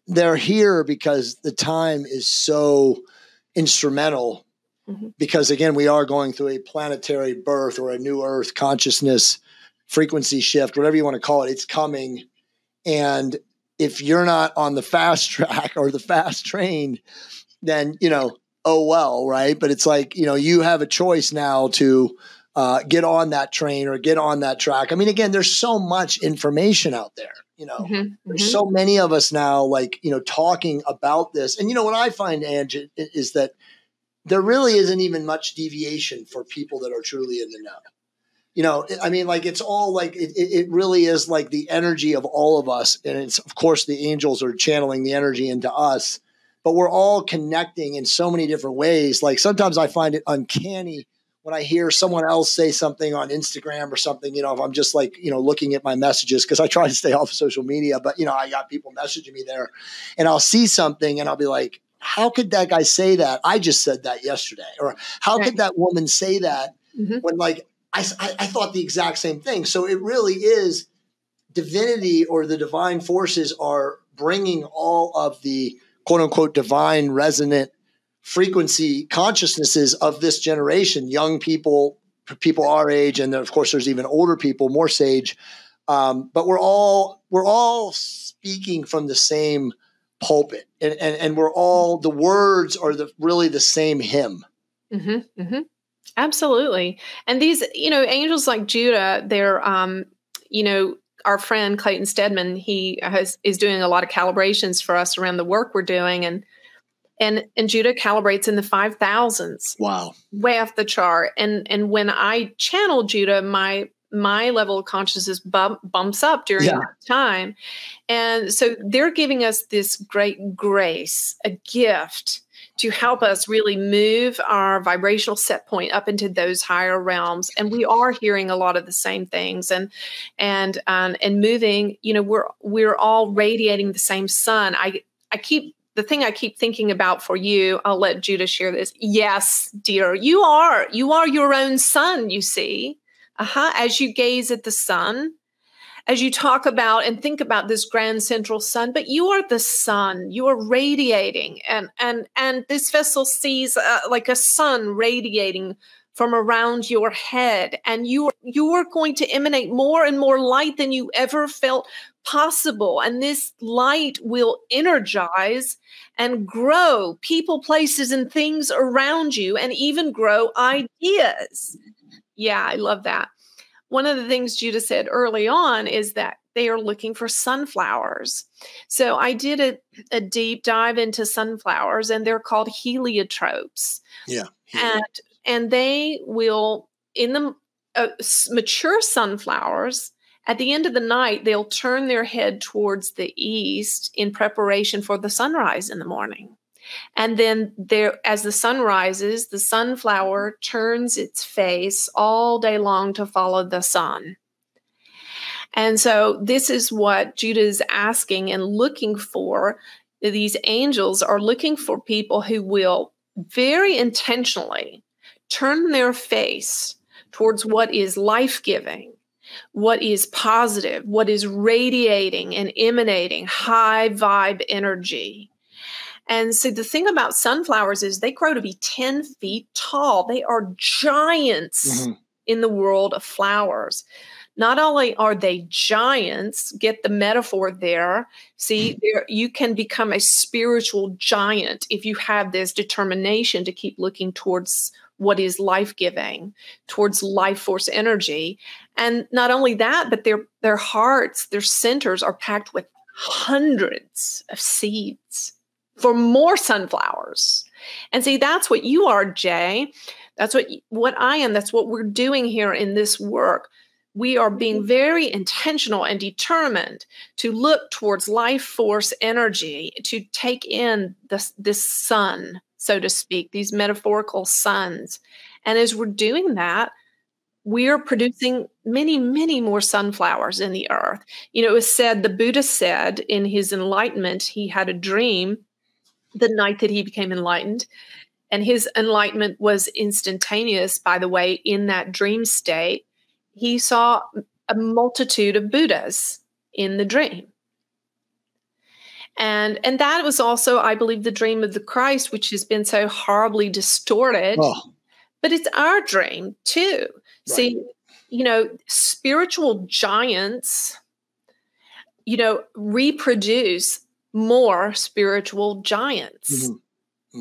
they're here because the time is so instrumental, mm-hmm. because again, we are going through a planetary birth or a new earth consciousness frequency shift, whatever you want to call it. It's coming. And if you're not on the fast track or the fast train, then, you know, oh, well, right. But it's like, you know, you have a choice now to get on that train or get on that track. I mean, again, there's so much information out there, you know, mm-hmm, there's mm-hmm. so many of us now, like, you know, talking about this. And, you know, what I find, Anjie, is that there really isn't even much deviation for people that are truly in the know. You know, I mean, like, it's all like, it really is like the energy of all of us. And it's, of course, the angels are channeling the energy into us, but we're all connecting in so many different ways. Like, sometimes I find it uncanny when I hear someone else say something on Instagram or something. You know, if I'm just like, you know, looking at my messages, because I try to stay off of social media, but, you know, I got people messaging me there, and I'll see something and I'll be like, how could that guy say that? I just said that yesterday. Or how could that woman say that mm-hmm. when, like, I thought the exact same thing. So it really is divinity, or the divine forces are bringing all of the quote unquote divine resonant frequency consciousnesses of this generation, young people, people our age. And then, of course, there's even older people, more sage. But we're all speaking from the same pulpit, and we're all, the words are really the same hymn. Mm-hmm, mm-hmm. Absolutely. And these, you know, angels like Judah, they're, you know, our friend Clayton Stedman, he is doing a lot of calibrations for us around the work we're doing. And Judah calibrates in the 5,000s. Wow. Way off the chart. And when I channel Judah, my level of consciousness bumps up during that time. And so they're giving us this great grace, a gift, to help us really move our vibrational set point up into those higher realms. And we are hearing a lot of the same things and moving, you know, we're all radiating the same sun. The thing I keep thinking about for you, I'll let Judah share this. Yes, dear, you are your own sun, you see, as you gaze at the sun, as you talk about and think about this grand central sun, but you are the sun, you are radiating. And this vessel sees like a sun radiating from around your head. And you are going to emanate more and more light than you ever felt possible. And this light will energize and grow people, places, and things around you, and even grow ideas. Yeah, I love that. One of the things Judah said early on is that they are looking for sunflowers. So I did a deep dive into sunflowers, and they're called heliotropes. Yeah. And they will, in the mature sunflowers, at the end of the night, they'll turn their head towards the east in preparation for the sunrise in the morning. And then as the sun rises, the sunflower turns its face all day long to follow the sun. And so this is what Judah is asking and looking for. These angels are looking for people who will very intentionally turn their face towards what is life-giving, what is positive, what is radiating and emanating high vibe energy. And so the thing about sunflowers is they grow to be 10 feet tall. They are giants mm-hmm. in the world of flowers. Not only are they giants, get the metaphor there. See, you can become a spiritual giant if you have this determination to keep looking towards what is life-giving, towards life force energy. And not only that, but their hearts, their centers are packed with hundreds of seeds for more sunflowers. And see, that's what you are, Jay. That's what I am. That's what we're doing here in this work. we are being very intentional and determined to look towards life force energy, to take in this sun, so to speak, these metaphorical suns. And as we're doing that, we are producing many, many more sunflowers in the earth. You know, it was said, the Buddha said in his enlightenment, he had a dream the night that he became enlightened. And his enlightenment was instantaneous, by the way. In that dream state, he saw a multitude of Buddhas in the dream. And that was also, I believe, the dream of the Christ, which has been so horribly distorted. Oh. But it's our dream, too. Right. See, you know, spiritual giants, you know, reproduce more spiritual giants. Mm-hmm.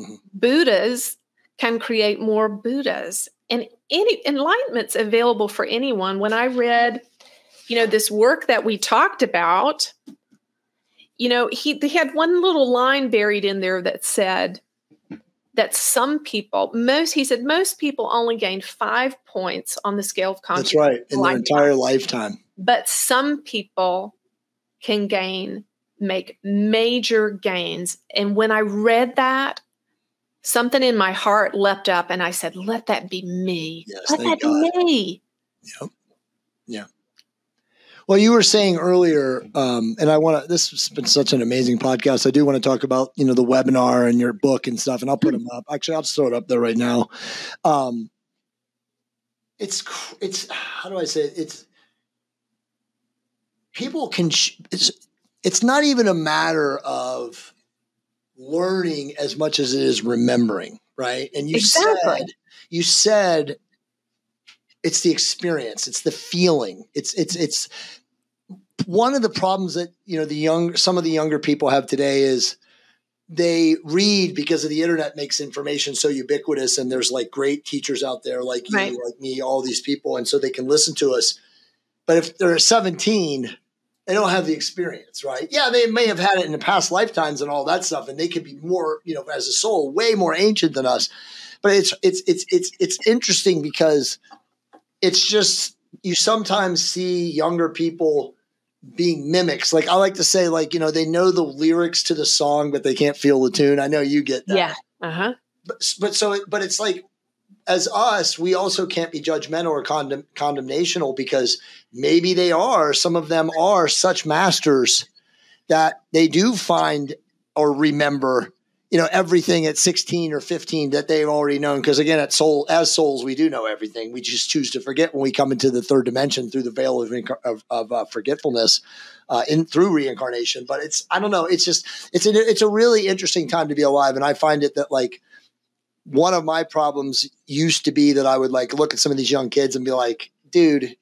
Mm-hmm. Buddhas can create more Buddhas. And any enlightenment's available for anyone. When I read, you know, this work that we talked about, you know, they had one little line buried in there that said that some people, he said most people only gain 5 points on the scale of consciousness. That's right, in their entire lifetime. But some people can make major gains. And when I read that, something in my heart leapt up and I said, let that be me. Yes, let that be me. Yep. Yeah. Well, you were saying earlier, and I want to, this has been such an amazing podcast. I do want to talk about, you know, the webinar and your book and stuff, and I'll put them up. Actually, I'll just throw it up there right now. It's, how do I say it? It's, people can, it's not even a matter of learning as much as it is remembering. Right. And you said, it's the experience. It's the feeling. It's one of the problems that, you know, some of the younger people have today is they read because of the internet makes information so ubiquitous. And there's like great teachers out there, like you, like me, all these people. And so they can listen to us. But if they're 17, they don't have the experience, right? Yeah, they may have had it in the past lifetimes and all that stuff. And they could be more, you know, as a soul, way more ancient than us. But it's interesting because it's just, you sometimes see younger people being mimics. Like I like to say, like, you know, they know the lyrics to the song, but they can't feel the tune. I know you get that. Yeah. Uh-huh. But it's like, as us, we also can't be judgmental or condemnational, because maybe they are, some of them are such masters that they do find or remember, you know, everything at 16 or 15 that they've already known. Because again, as souls, we do know everything. We just choose to forget when we come into the third dimension through the veil of forgetfulness, through reincarnation. But it's, I don't know. It's just, it's a really interesting time to be alive. And I find it that, like, one of my problems used to be that I would, like, look at some of these young kids and be like, dude,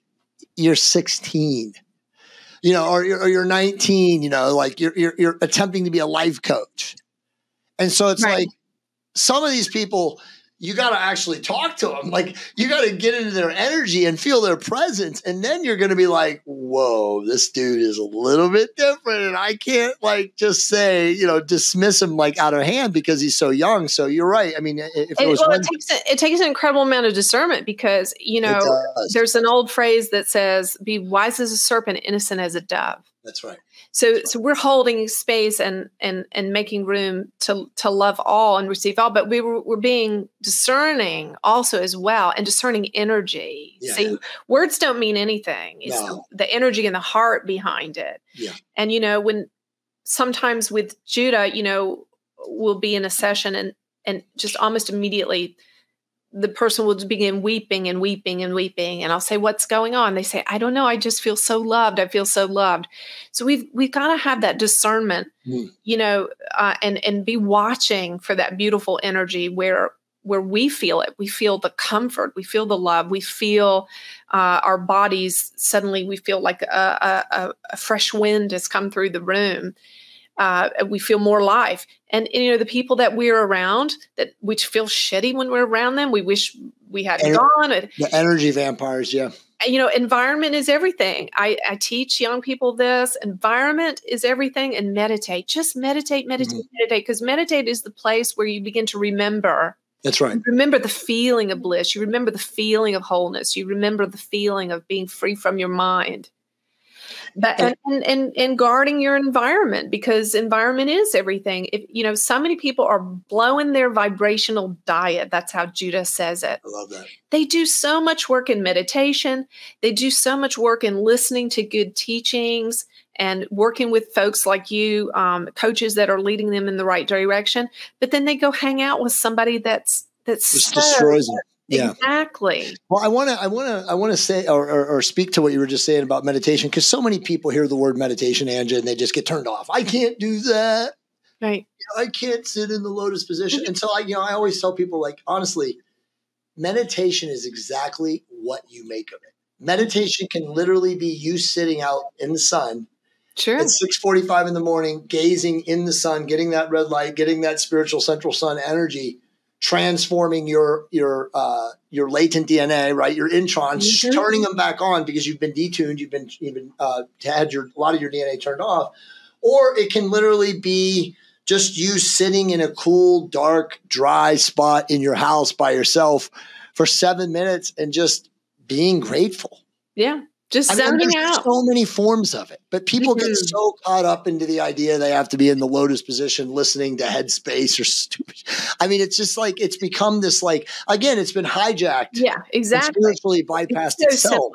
you're 16, you know, or you're 19, you know, like you're attempting to be a life coach. And so it's like, some of these people, you got to actually talk to them. Like, you got to get into their energy and feel their presence. And then you're going to be like, whoa, this dude is a little bit different. And I can't, like, just say, you know, dismiss him, like, out of hand because he's so young. So you're right. I mean, it takes an incredible amount of discernment, because, you know, there's an old phrase that says, be wise as a serpent, innocent as a dove. That's right. So we're holding space and making room to love all and receive all, but we're being discerning also as well, and discerning energy. Yeah. See, words don't mean anything. It's the energy and the heart behind it. Yeah. And, you know, when sometimes with Judah, you know, we'll be in a session and just almost immediately the person will begin weeping and weeping and weeping. And I'll say, what's going on? They say, I don't know. I just feel so loved. I feel so loved. So we've got to have that discernment, you know, and be watching for that beautiful energy where we feel it. We feel the comfort. We feel the love. We feel our bodies. Suddenly we feel like a fresh wind has come through the room. We feel more life, and you know, the people that we're around which feel shitty when we're around them, we wish we hadn't gone. The energy vampires, yeah. You know, environment is everything. I teach young people this: environment is everything, and meditate. Just meditate, meditate, meditate, because meditate is the place where you begin to remember That's right. You remember the feeling of bliss. You remember the feeling of wholeness. You remember the feeling of being free from your mind. But, and guarding your environment, because environment is everything. If you know, so many people are blowing their vibrational diet. That's how Judah says it. I love that. They do so much work in meditation. They do so much work in listening to good teachings and working with folks like you, coaches that are leading them in the right direction. But then they go hang out with somebody that's just destroys it. Yeah, exactly. Well, I want to say or speak to what you were just saying about meditation, because so many people hear the word meditation, Anjie, and they just get turned off. I can't do that. Right. You know, I can't sit in the lotus position. And so I always tell people, like, honestly, meditation is exactly what you make of it. Meditation can literally be you sitting out in the sun. Sure. At 6:45 in the morning, gazing in the sun, getting that red light, getting that spiritual central sun energy, transforming your latent DNA, right? Your introns, turning them back on because you've been detuned, you've had a lot of your DNA turned off. Or it can literally be just you sitting in a cool, dark, dry spot in your house by yourself for 7 minutes and just being grateful. Yeah. Just zoning out. So many forms of it, but people get so caught up into the idea they have to be in the lotus position, listening to Headspace or stupid. I mean, it's just like, it's become this, like, again, it's been hijacked. Yeah, exactly. Spiritually bypassed itself.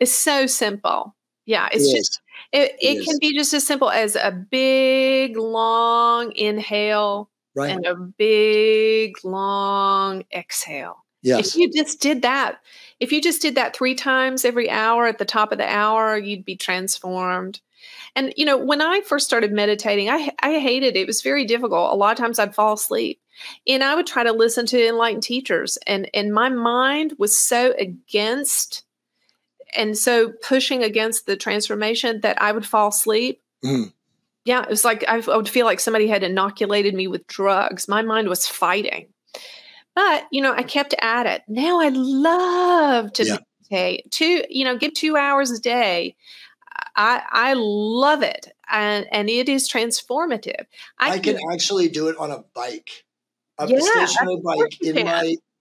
It's so simple. Yeah, it's just, it can be just as simple as a big, long inhale and a big, long exhale. Yes. If you just did that, 3 times every hour at the top of the hour, you'd be transformed. And, you know, when I first started meditating, I hated it. It was very difficult. A lot of times I'd fall asleep, and I would try to listen to enlightened teachers. And my mind was so against and so pushing against the transformation that I would fall asleep. Mm. Yeah. It was like, I would feel like somebody had inoculated me with drugs. My mind was fighting. But, you know, I kept at it. Now I love to meditate. Give 2 hours a day. I love it. And it is transformative. I can actually do it on a bike. A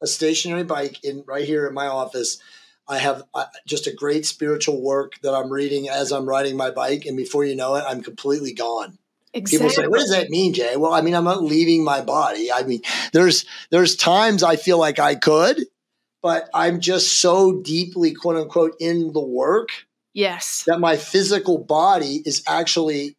stationary bike in right here in my office. I have just a great spiritual work that I'm reading as I'm riding my bike. And before you know it, I'm completely gone. Exactly. People say, what does that mean, Jay? Well, I mean, I'm not leaving my body. I mean, there's times I feel like I could, but I'm just so deeply, quote unquote, in the work. Yes. That my physical body is actually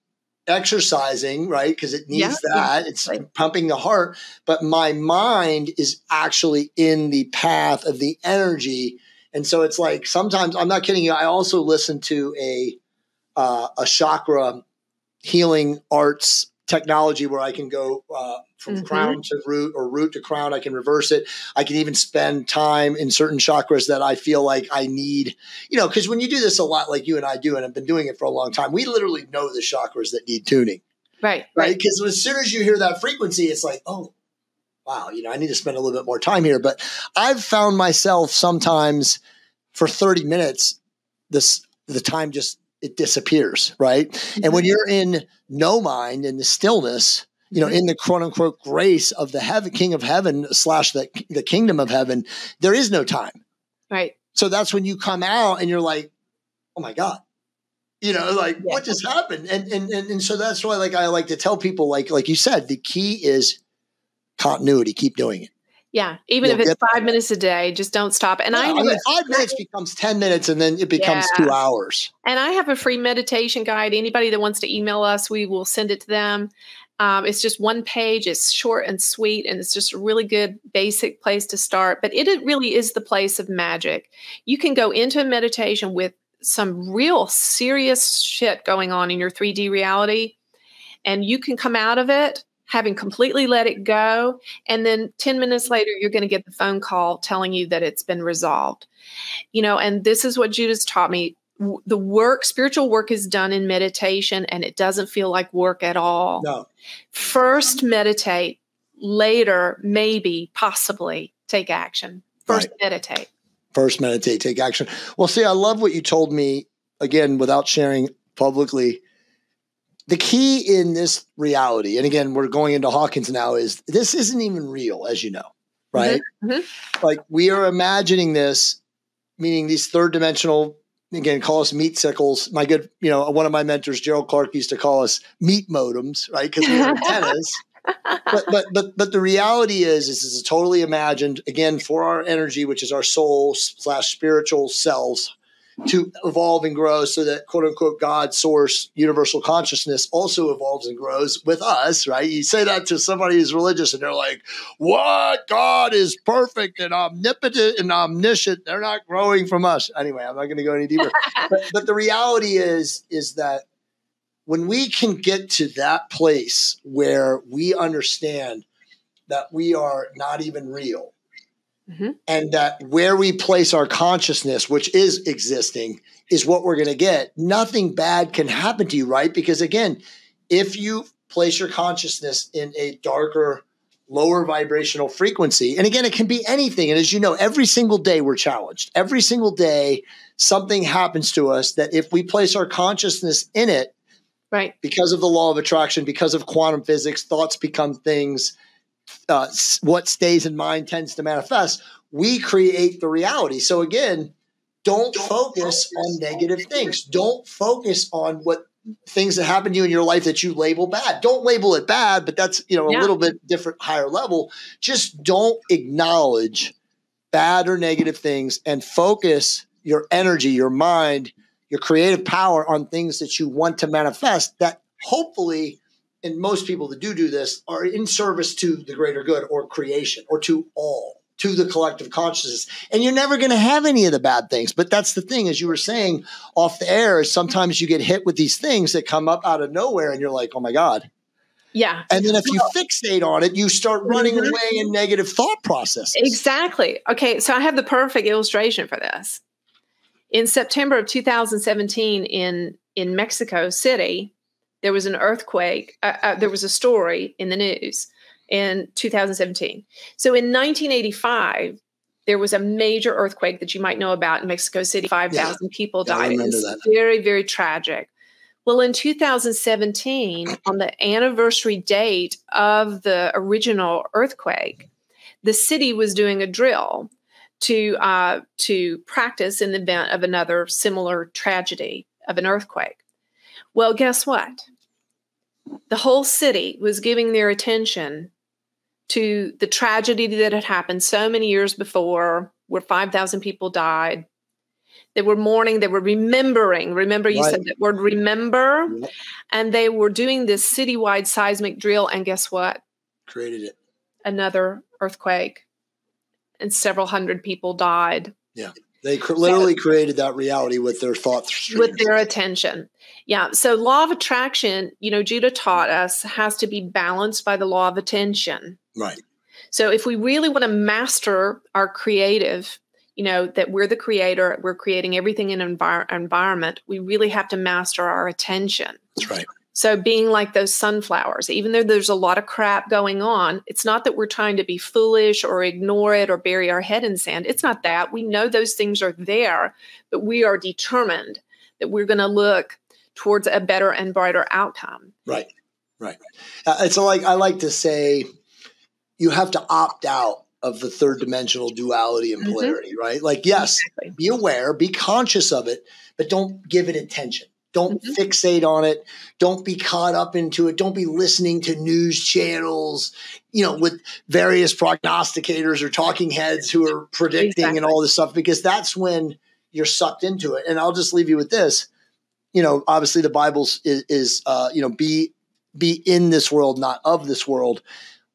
exercising, right? Because it needs that. It's pumping the heart. But my mind is actually in the path of the energy. And so it's like, sometimes, I'm not kidding you, I also listen to a chakra healing arts technology where I can go from crown to root or root to crown. I can reverse it. I can even spend time in certain chakras that I feel like I need, you know, because when you do this a lot, like you and I do, and I've been doing it for a long time, we literally know the chakras that need tuning. Right. Because as soon as you hear that frequency, it's like, oh, wow, you know, I need to spend a little bit more time here. But I've found myself sometimes for 30 minutes, the time just, it disappears, right? And when you're in no mind, in the stillness, you know, in the quote unquote grace of the King of Heaven / the Kingdom of Heaven, there is no time. Right. So that's when you come out and you're like, oh my God, you know, like what just happened? And so that's why, like, I like to tell people, like you said, the key is continuity. Keep doing it. Yeah. Even if it's 5 minutes a day, just don't stop. And I mean, 5 minutes becomes 10 minutes and then it becomes 2 hours. And I have a free meditation guide. Anybody that wants to email us, we will send it to them. It's just 1 page. It's short and sweet. And it's just a really good basic place to start. But it really is the place of magic. You can go into a meditation with some real serious shit going on in your 3D reality. And you can come out of it having completely let it go. And then 10 minutes later, you're going to get the phone call telling you that it's been resolved. You know, and this is what Judah's taught me. The work, spiritual work, is done in meditation, and it doesn't feel like work at all. No. First meditate, later, maybe, possibly take action. First meditate, take action. Well, see, I love what you told me, again, without sharing publicly. The key in this reality, and again, we're going into Hawkins now, is this isn't even real, as you know. right? Mm-hmm. Like we are imagining this, meaning these third dimensional, again, call us meat sickles. My good, you know, one of my mentors, Gerald Clark, used to call us meat modems, right? Because we were antennas. But the reality is, this is totally imagined, again, for our energy, which is our soul / spiritual selves, to evolve and grow so that quote unquote God, source, universal consciousness also evolves and grows with us, right? You say that to somebody who's religious and they're like, what? God is perfect and omnipotent and omniscient. They're not growing from us. Anyway, I'm not going to go any deeper. But the reality is that when we can get to that place where we understand that we are not even real, mm-hmm. and that where we place our consciousness, which is existing, is what we're going to get. Nothing bad can happen to you, right? Because again, if you place your consciousness in a darker, lower vibrational frequency, and again, it can be anything. And as you know, every single day we're challenged. Every single day, something happens to us that if we place our consciousness in it, right, because of the law of attraction, because of quantum physics, thoughts become things. What stays in mind tends to manifest. We create the reality. So again, don't focus on negative things. Don't focus on what things that happen to you in your life that you label bad. Don't label it bad, but that's, you know, a little bit different, higher level. Just don't acknowledge bad or negative things and focus your energy, your mind, your creative power on things that you want to manifest that hopefully, and most people that do this are in service to the greater good or creation or to all, to the collective consciousness. And you're never going to have any of the bad things. But that's the thing, as you were saying off the air, is sometimes you get hit with these things that come up out of nowhere and you're like, oh my God. Yeah. And then if you fixate on it, you start running away in negative thought processes. Exactly. Okay. So I have the perfect illustration for this. In September of 2017 in Mexico City, there was an earthquake. There was a story in the news in 2017. So in 1985, there was a major earthquake that you might know about in Mexico City. 5,000 people died. It was very, very tragic. Well, in 2017, on the anniversary date of the original earthquake, the city was doing a drill to practice in the event of another similar tragedy of an earthquake. Well, guess what? The whole city was giving their attention to the tragedy that had happened so many years before, where 5,000 people died. They were mourning. They were remembering. Remember, you said that word, remember? Yep. And they were doing this citywide seismic drill. And guess what? Created it. Another earthquake. And several hundred people died. Yeah. They literally created that reality with their thoughts. With their attention. Yeah. So law of attraction, you know, Judah taught us, has to be balanced by the law of attention. Right. So if we really want to master our creative, you know, that we're the creator, we're creating everything in environment, we really have to master our attention. That's right. So being like those sunflowers, even though there's a lot of crap going on, it's not that we're trying to be foolish or ignore it or bury our head in sand. It's not that. We know those things are there, but we are determined that we're going to look towards a better and brighter outcome. Right, right. It's like I like to say, you have to opt out of the third dimensional duality and polarity, right? Like, yes, exactly. Be aware, be conscious of it, but don't give it attention. Don't fixate on it. Don't be caught up into it. Don't be listening to news channels, you know, with various prognosticators or talking heads who are predicting and all this stuff, because that's when you're sucked into it. And I'll just leave you with this. You know, obviously the Bible is you know, be in this world, not of this world.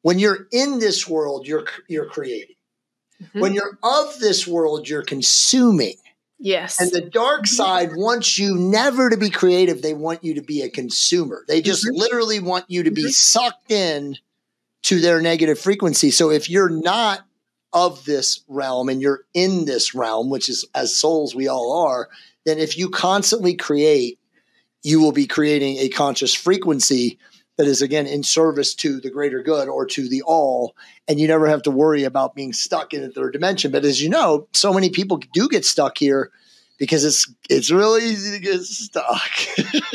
When you're in this world, you're creating. Mm-hmm. When you're of this world, you're consuming. Yes. And the dark side wants you never to be creative. They want you to be a consumer. They just literally want you to be sucked in to their negative frequency. So if you're not of this realm and you're in this realm, which is as souls we all are, then if you constantly create, you will be creating a conscious frequency that is, again, in service to the greater good or to the all, and you never have to worry about being stuck in the third dimension. But as you know, so many people do get stuck here because it's really easy to get stuck.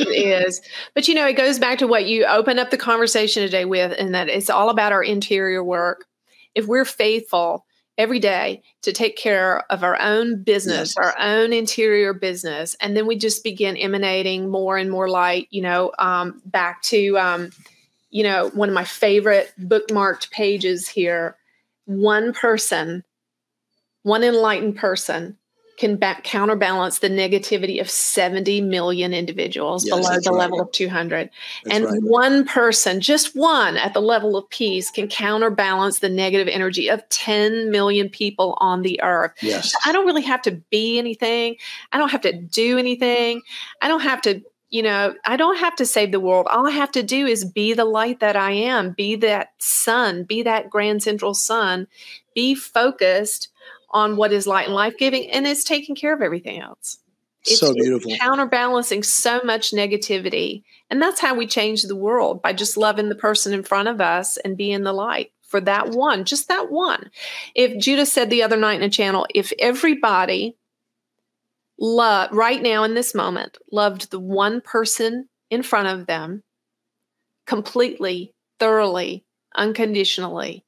It is. But, you know, it goes back to what you opened up the conversation today with, and that it's all about our interior work. if we're faithful every day to take care of our own business, our own interior business, and then we just begin emanating more and more light, you know, back to, you know, one of my favorite bookmarked pages here, one person, one enlightened person can counterbalance the negativity of 70 million individuals below the level of 200. That's and one person, just one at the level of peace, can counterbalance the negative energy of 10 million people on the earth. Yes. So I don't really have to be anything. I don't have to do anything. I don't have to, you know, I don't have to save the world. All I have to do is be the light that I am, be that sun, be that grand central sun, be focused on what is light and life-giving, and it's taking care of everything else. It's so beautiful. Counterbalancing so much negativity. And that's how we change the world, by just loving the person in front of us and being the light for that one, just that one. If Judah said the other night in a channel, if everybody right now in this moment loved the one person in front of them completely, thoroughly, unconditionally,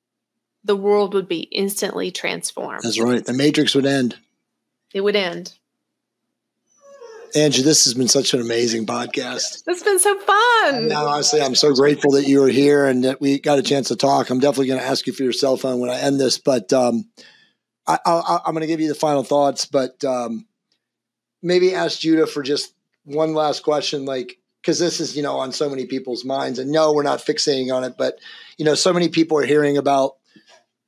the world would be instantly transformed. That's right. The Matrix would end. It would end. Anjie, this has been such an amazing podcast. It's been so fun. No, honestly, I'm so grateful that you were here and that we got a chance to talk. I'm definitely going to ask you for your cell phone when I end this, but I'm going to give you the final thoughts, but maybe ask Judah for just one last question, like, because this is, you know, on so many people's minds, and no, we're not fixating on it, but, you know, so many people are hearing about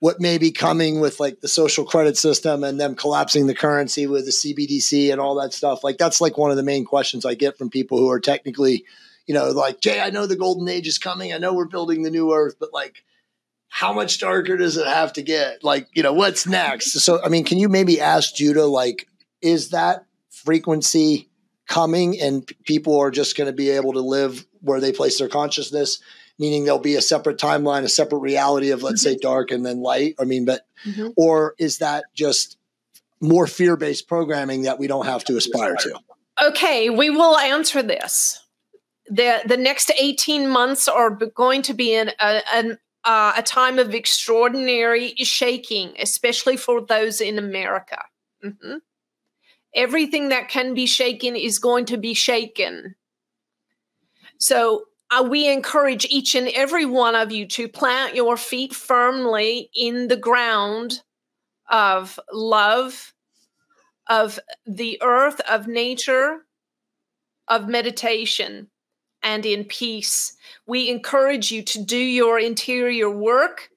what may be coming with like the social credit system and them collapsing the currency with the CBDC and all that stuff. Like, that's like one of the main questions I get from people who are technically, you know, like, Jay, I know the golden age is coming. I know we're building the new earth, but like, how much darker does it have to get? Like, you know, what's next? So, I mean, can you maybe ask Judah, like, is that frequency coming and people are just going to be able to live where they place their consciousness, meaning there'll be a separate timeline, a separate reality of, let's say, dark and then light. I mean, but, or is that just more fear-based programming that we don't have to aspire to? Okay. We will answer this. The next 18 months are going to be a time of extraordinary shaking, especially for those in America. Everything that can be shaken is going to be shaken. So, we encourage each and every one of you to plant your feet firmly in the ground of love, of the earth, of nature, of meditation, and in peace. We encourage you to do your interior work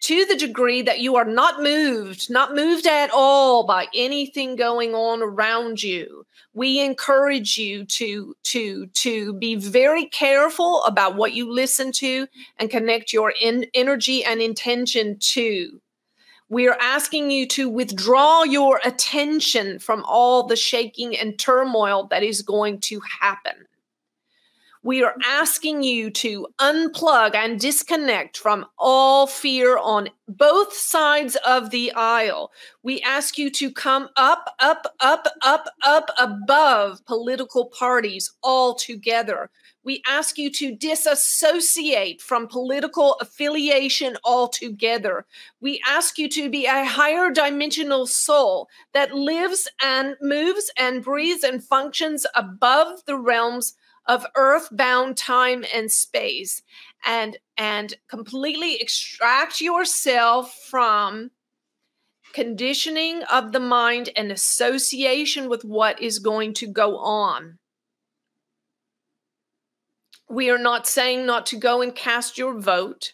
to the degree that you are not moved at all by anything going on around you. We encourage you to be very careful about what you listen to and connect your energy and intention to. We are asking you to withdraw your attention from all the shaking and turmoil that is going to happen. We are asking you to unplug and disconnect from all fear on both sides of the aisle. We ask you to come up, up, up, up, up above political parties altogether. We ask you to disassociate from political affiliation altogether. We ask you to be a higher dimensional soul that lives and moves and breathes and functions above the realms of earthbound time and space, and completely extract yourself from conditioning of the mind and association with what is going to go on. We are not saying not to go and cast your vote.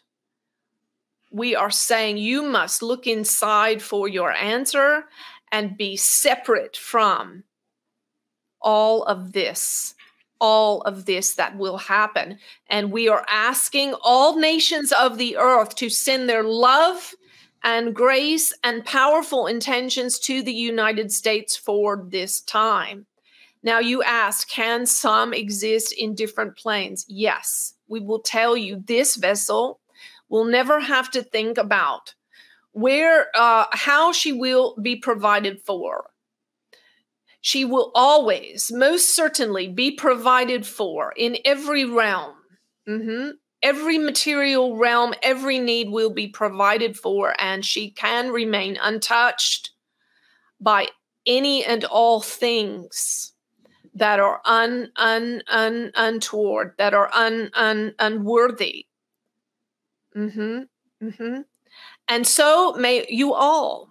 We are saying you must look inside for your answer and be separate from all of this. All of this that will happen. And we are asking all nations of the earth to send their love and grace and powerful intentions to the United States for this time. Now you ask, can some exist in different planes? Yes, we will tell you this vessel will never have to think about where, how she will be provided for. She will always, most certainly, be provided for in every realm. Every material realm, every need will be provided for, and she can remain untouched by any and all things that are untoward, that are unworthy. And so may you all,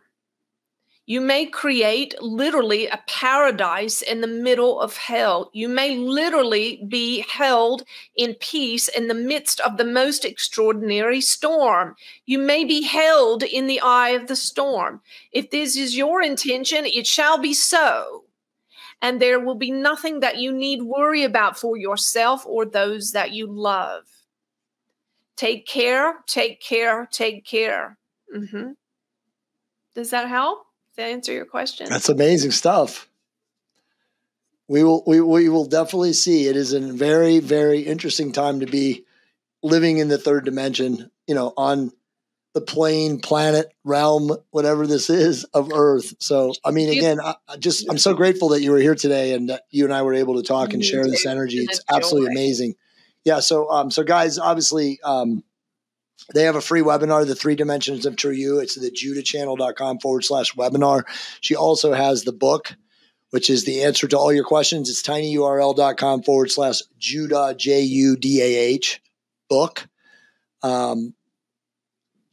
you may create literally a paradise in the middle of hell. You may literally be held in peace in the midst of the most extraordinary storm. You may be held in the eye of the storm. If this is your intention, it shall be so. And there will be nothing that you need worry about for yourself or those that you love. Take care, take care, take care. Does that help? Does that answer your question? That's amazing stuff. We will definitely see. It is a very, very interesting time to be living in the third dimension, you know, on the plane, planet, realm, whatever this is of Earth. So, I mean, again, I'm so grateful that you were here today and that you and I were able to talk and share this energy. It's absolutely amazing. Yeah. So, so guys, obviously, they have a free webinar, The 3 Dimensions of True You. It's the judahchannel.com/webinar. She also has the book, which is the answer to all your questions. It's tinyurl.com/Judah, JUDAH book.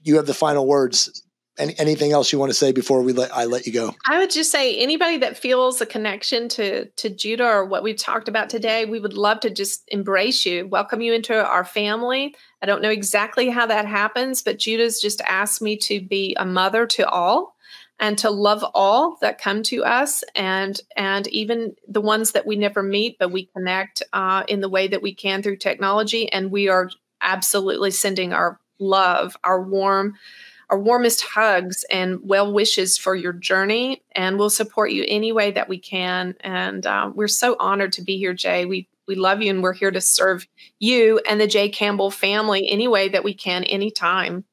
You have the final words. Anything else you want to say before I let you go? I would just say anybody that feels a connection to Judah or what we've talked about today, we would love to just embrace you, welcome you into our family. I don't know exactly how that happens, but Judah's just asked me to be a mother to all and to love all that come to us, and even the ones that we never meet, but we connect in the way that we can through technology. And we are absolutely sending our love, our warmest hugs and well wishes for your journey, and we'll support you any way that we can. And we're so honored to be here, Jay. We love you, and we're here to serve you and the Jay Campbell family any way that we can, anytime.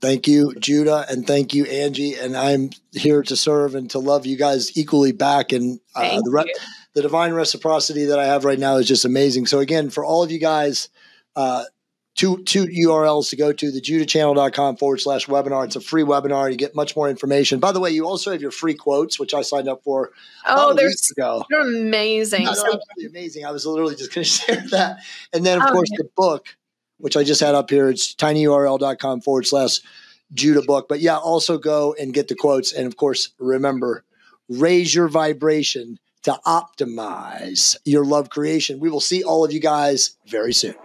Thank you, Judah, and thank you, Anjie. And I'm here to serve and to love you guys equally back. And the divine reciprocity that I have right now is just amazing. So again, for all of you guys, two URLs to go to, the judahchannel.com/webinar. It's a free webinar. You get much more information. By the way, you also have your free quotes, which I signed up for. Oh, they're amazing. No, they're absolutely amazing. I was literally just going to share that. And then, of course, the book, which I just had up here. It's tinyurl.com/Judah book. But yeah, also go and get the quotes. And of course, remember, raise your vibration to optimize your love creation. We will see all of you guys very soon.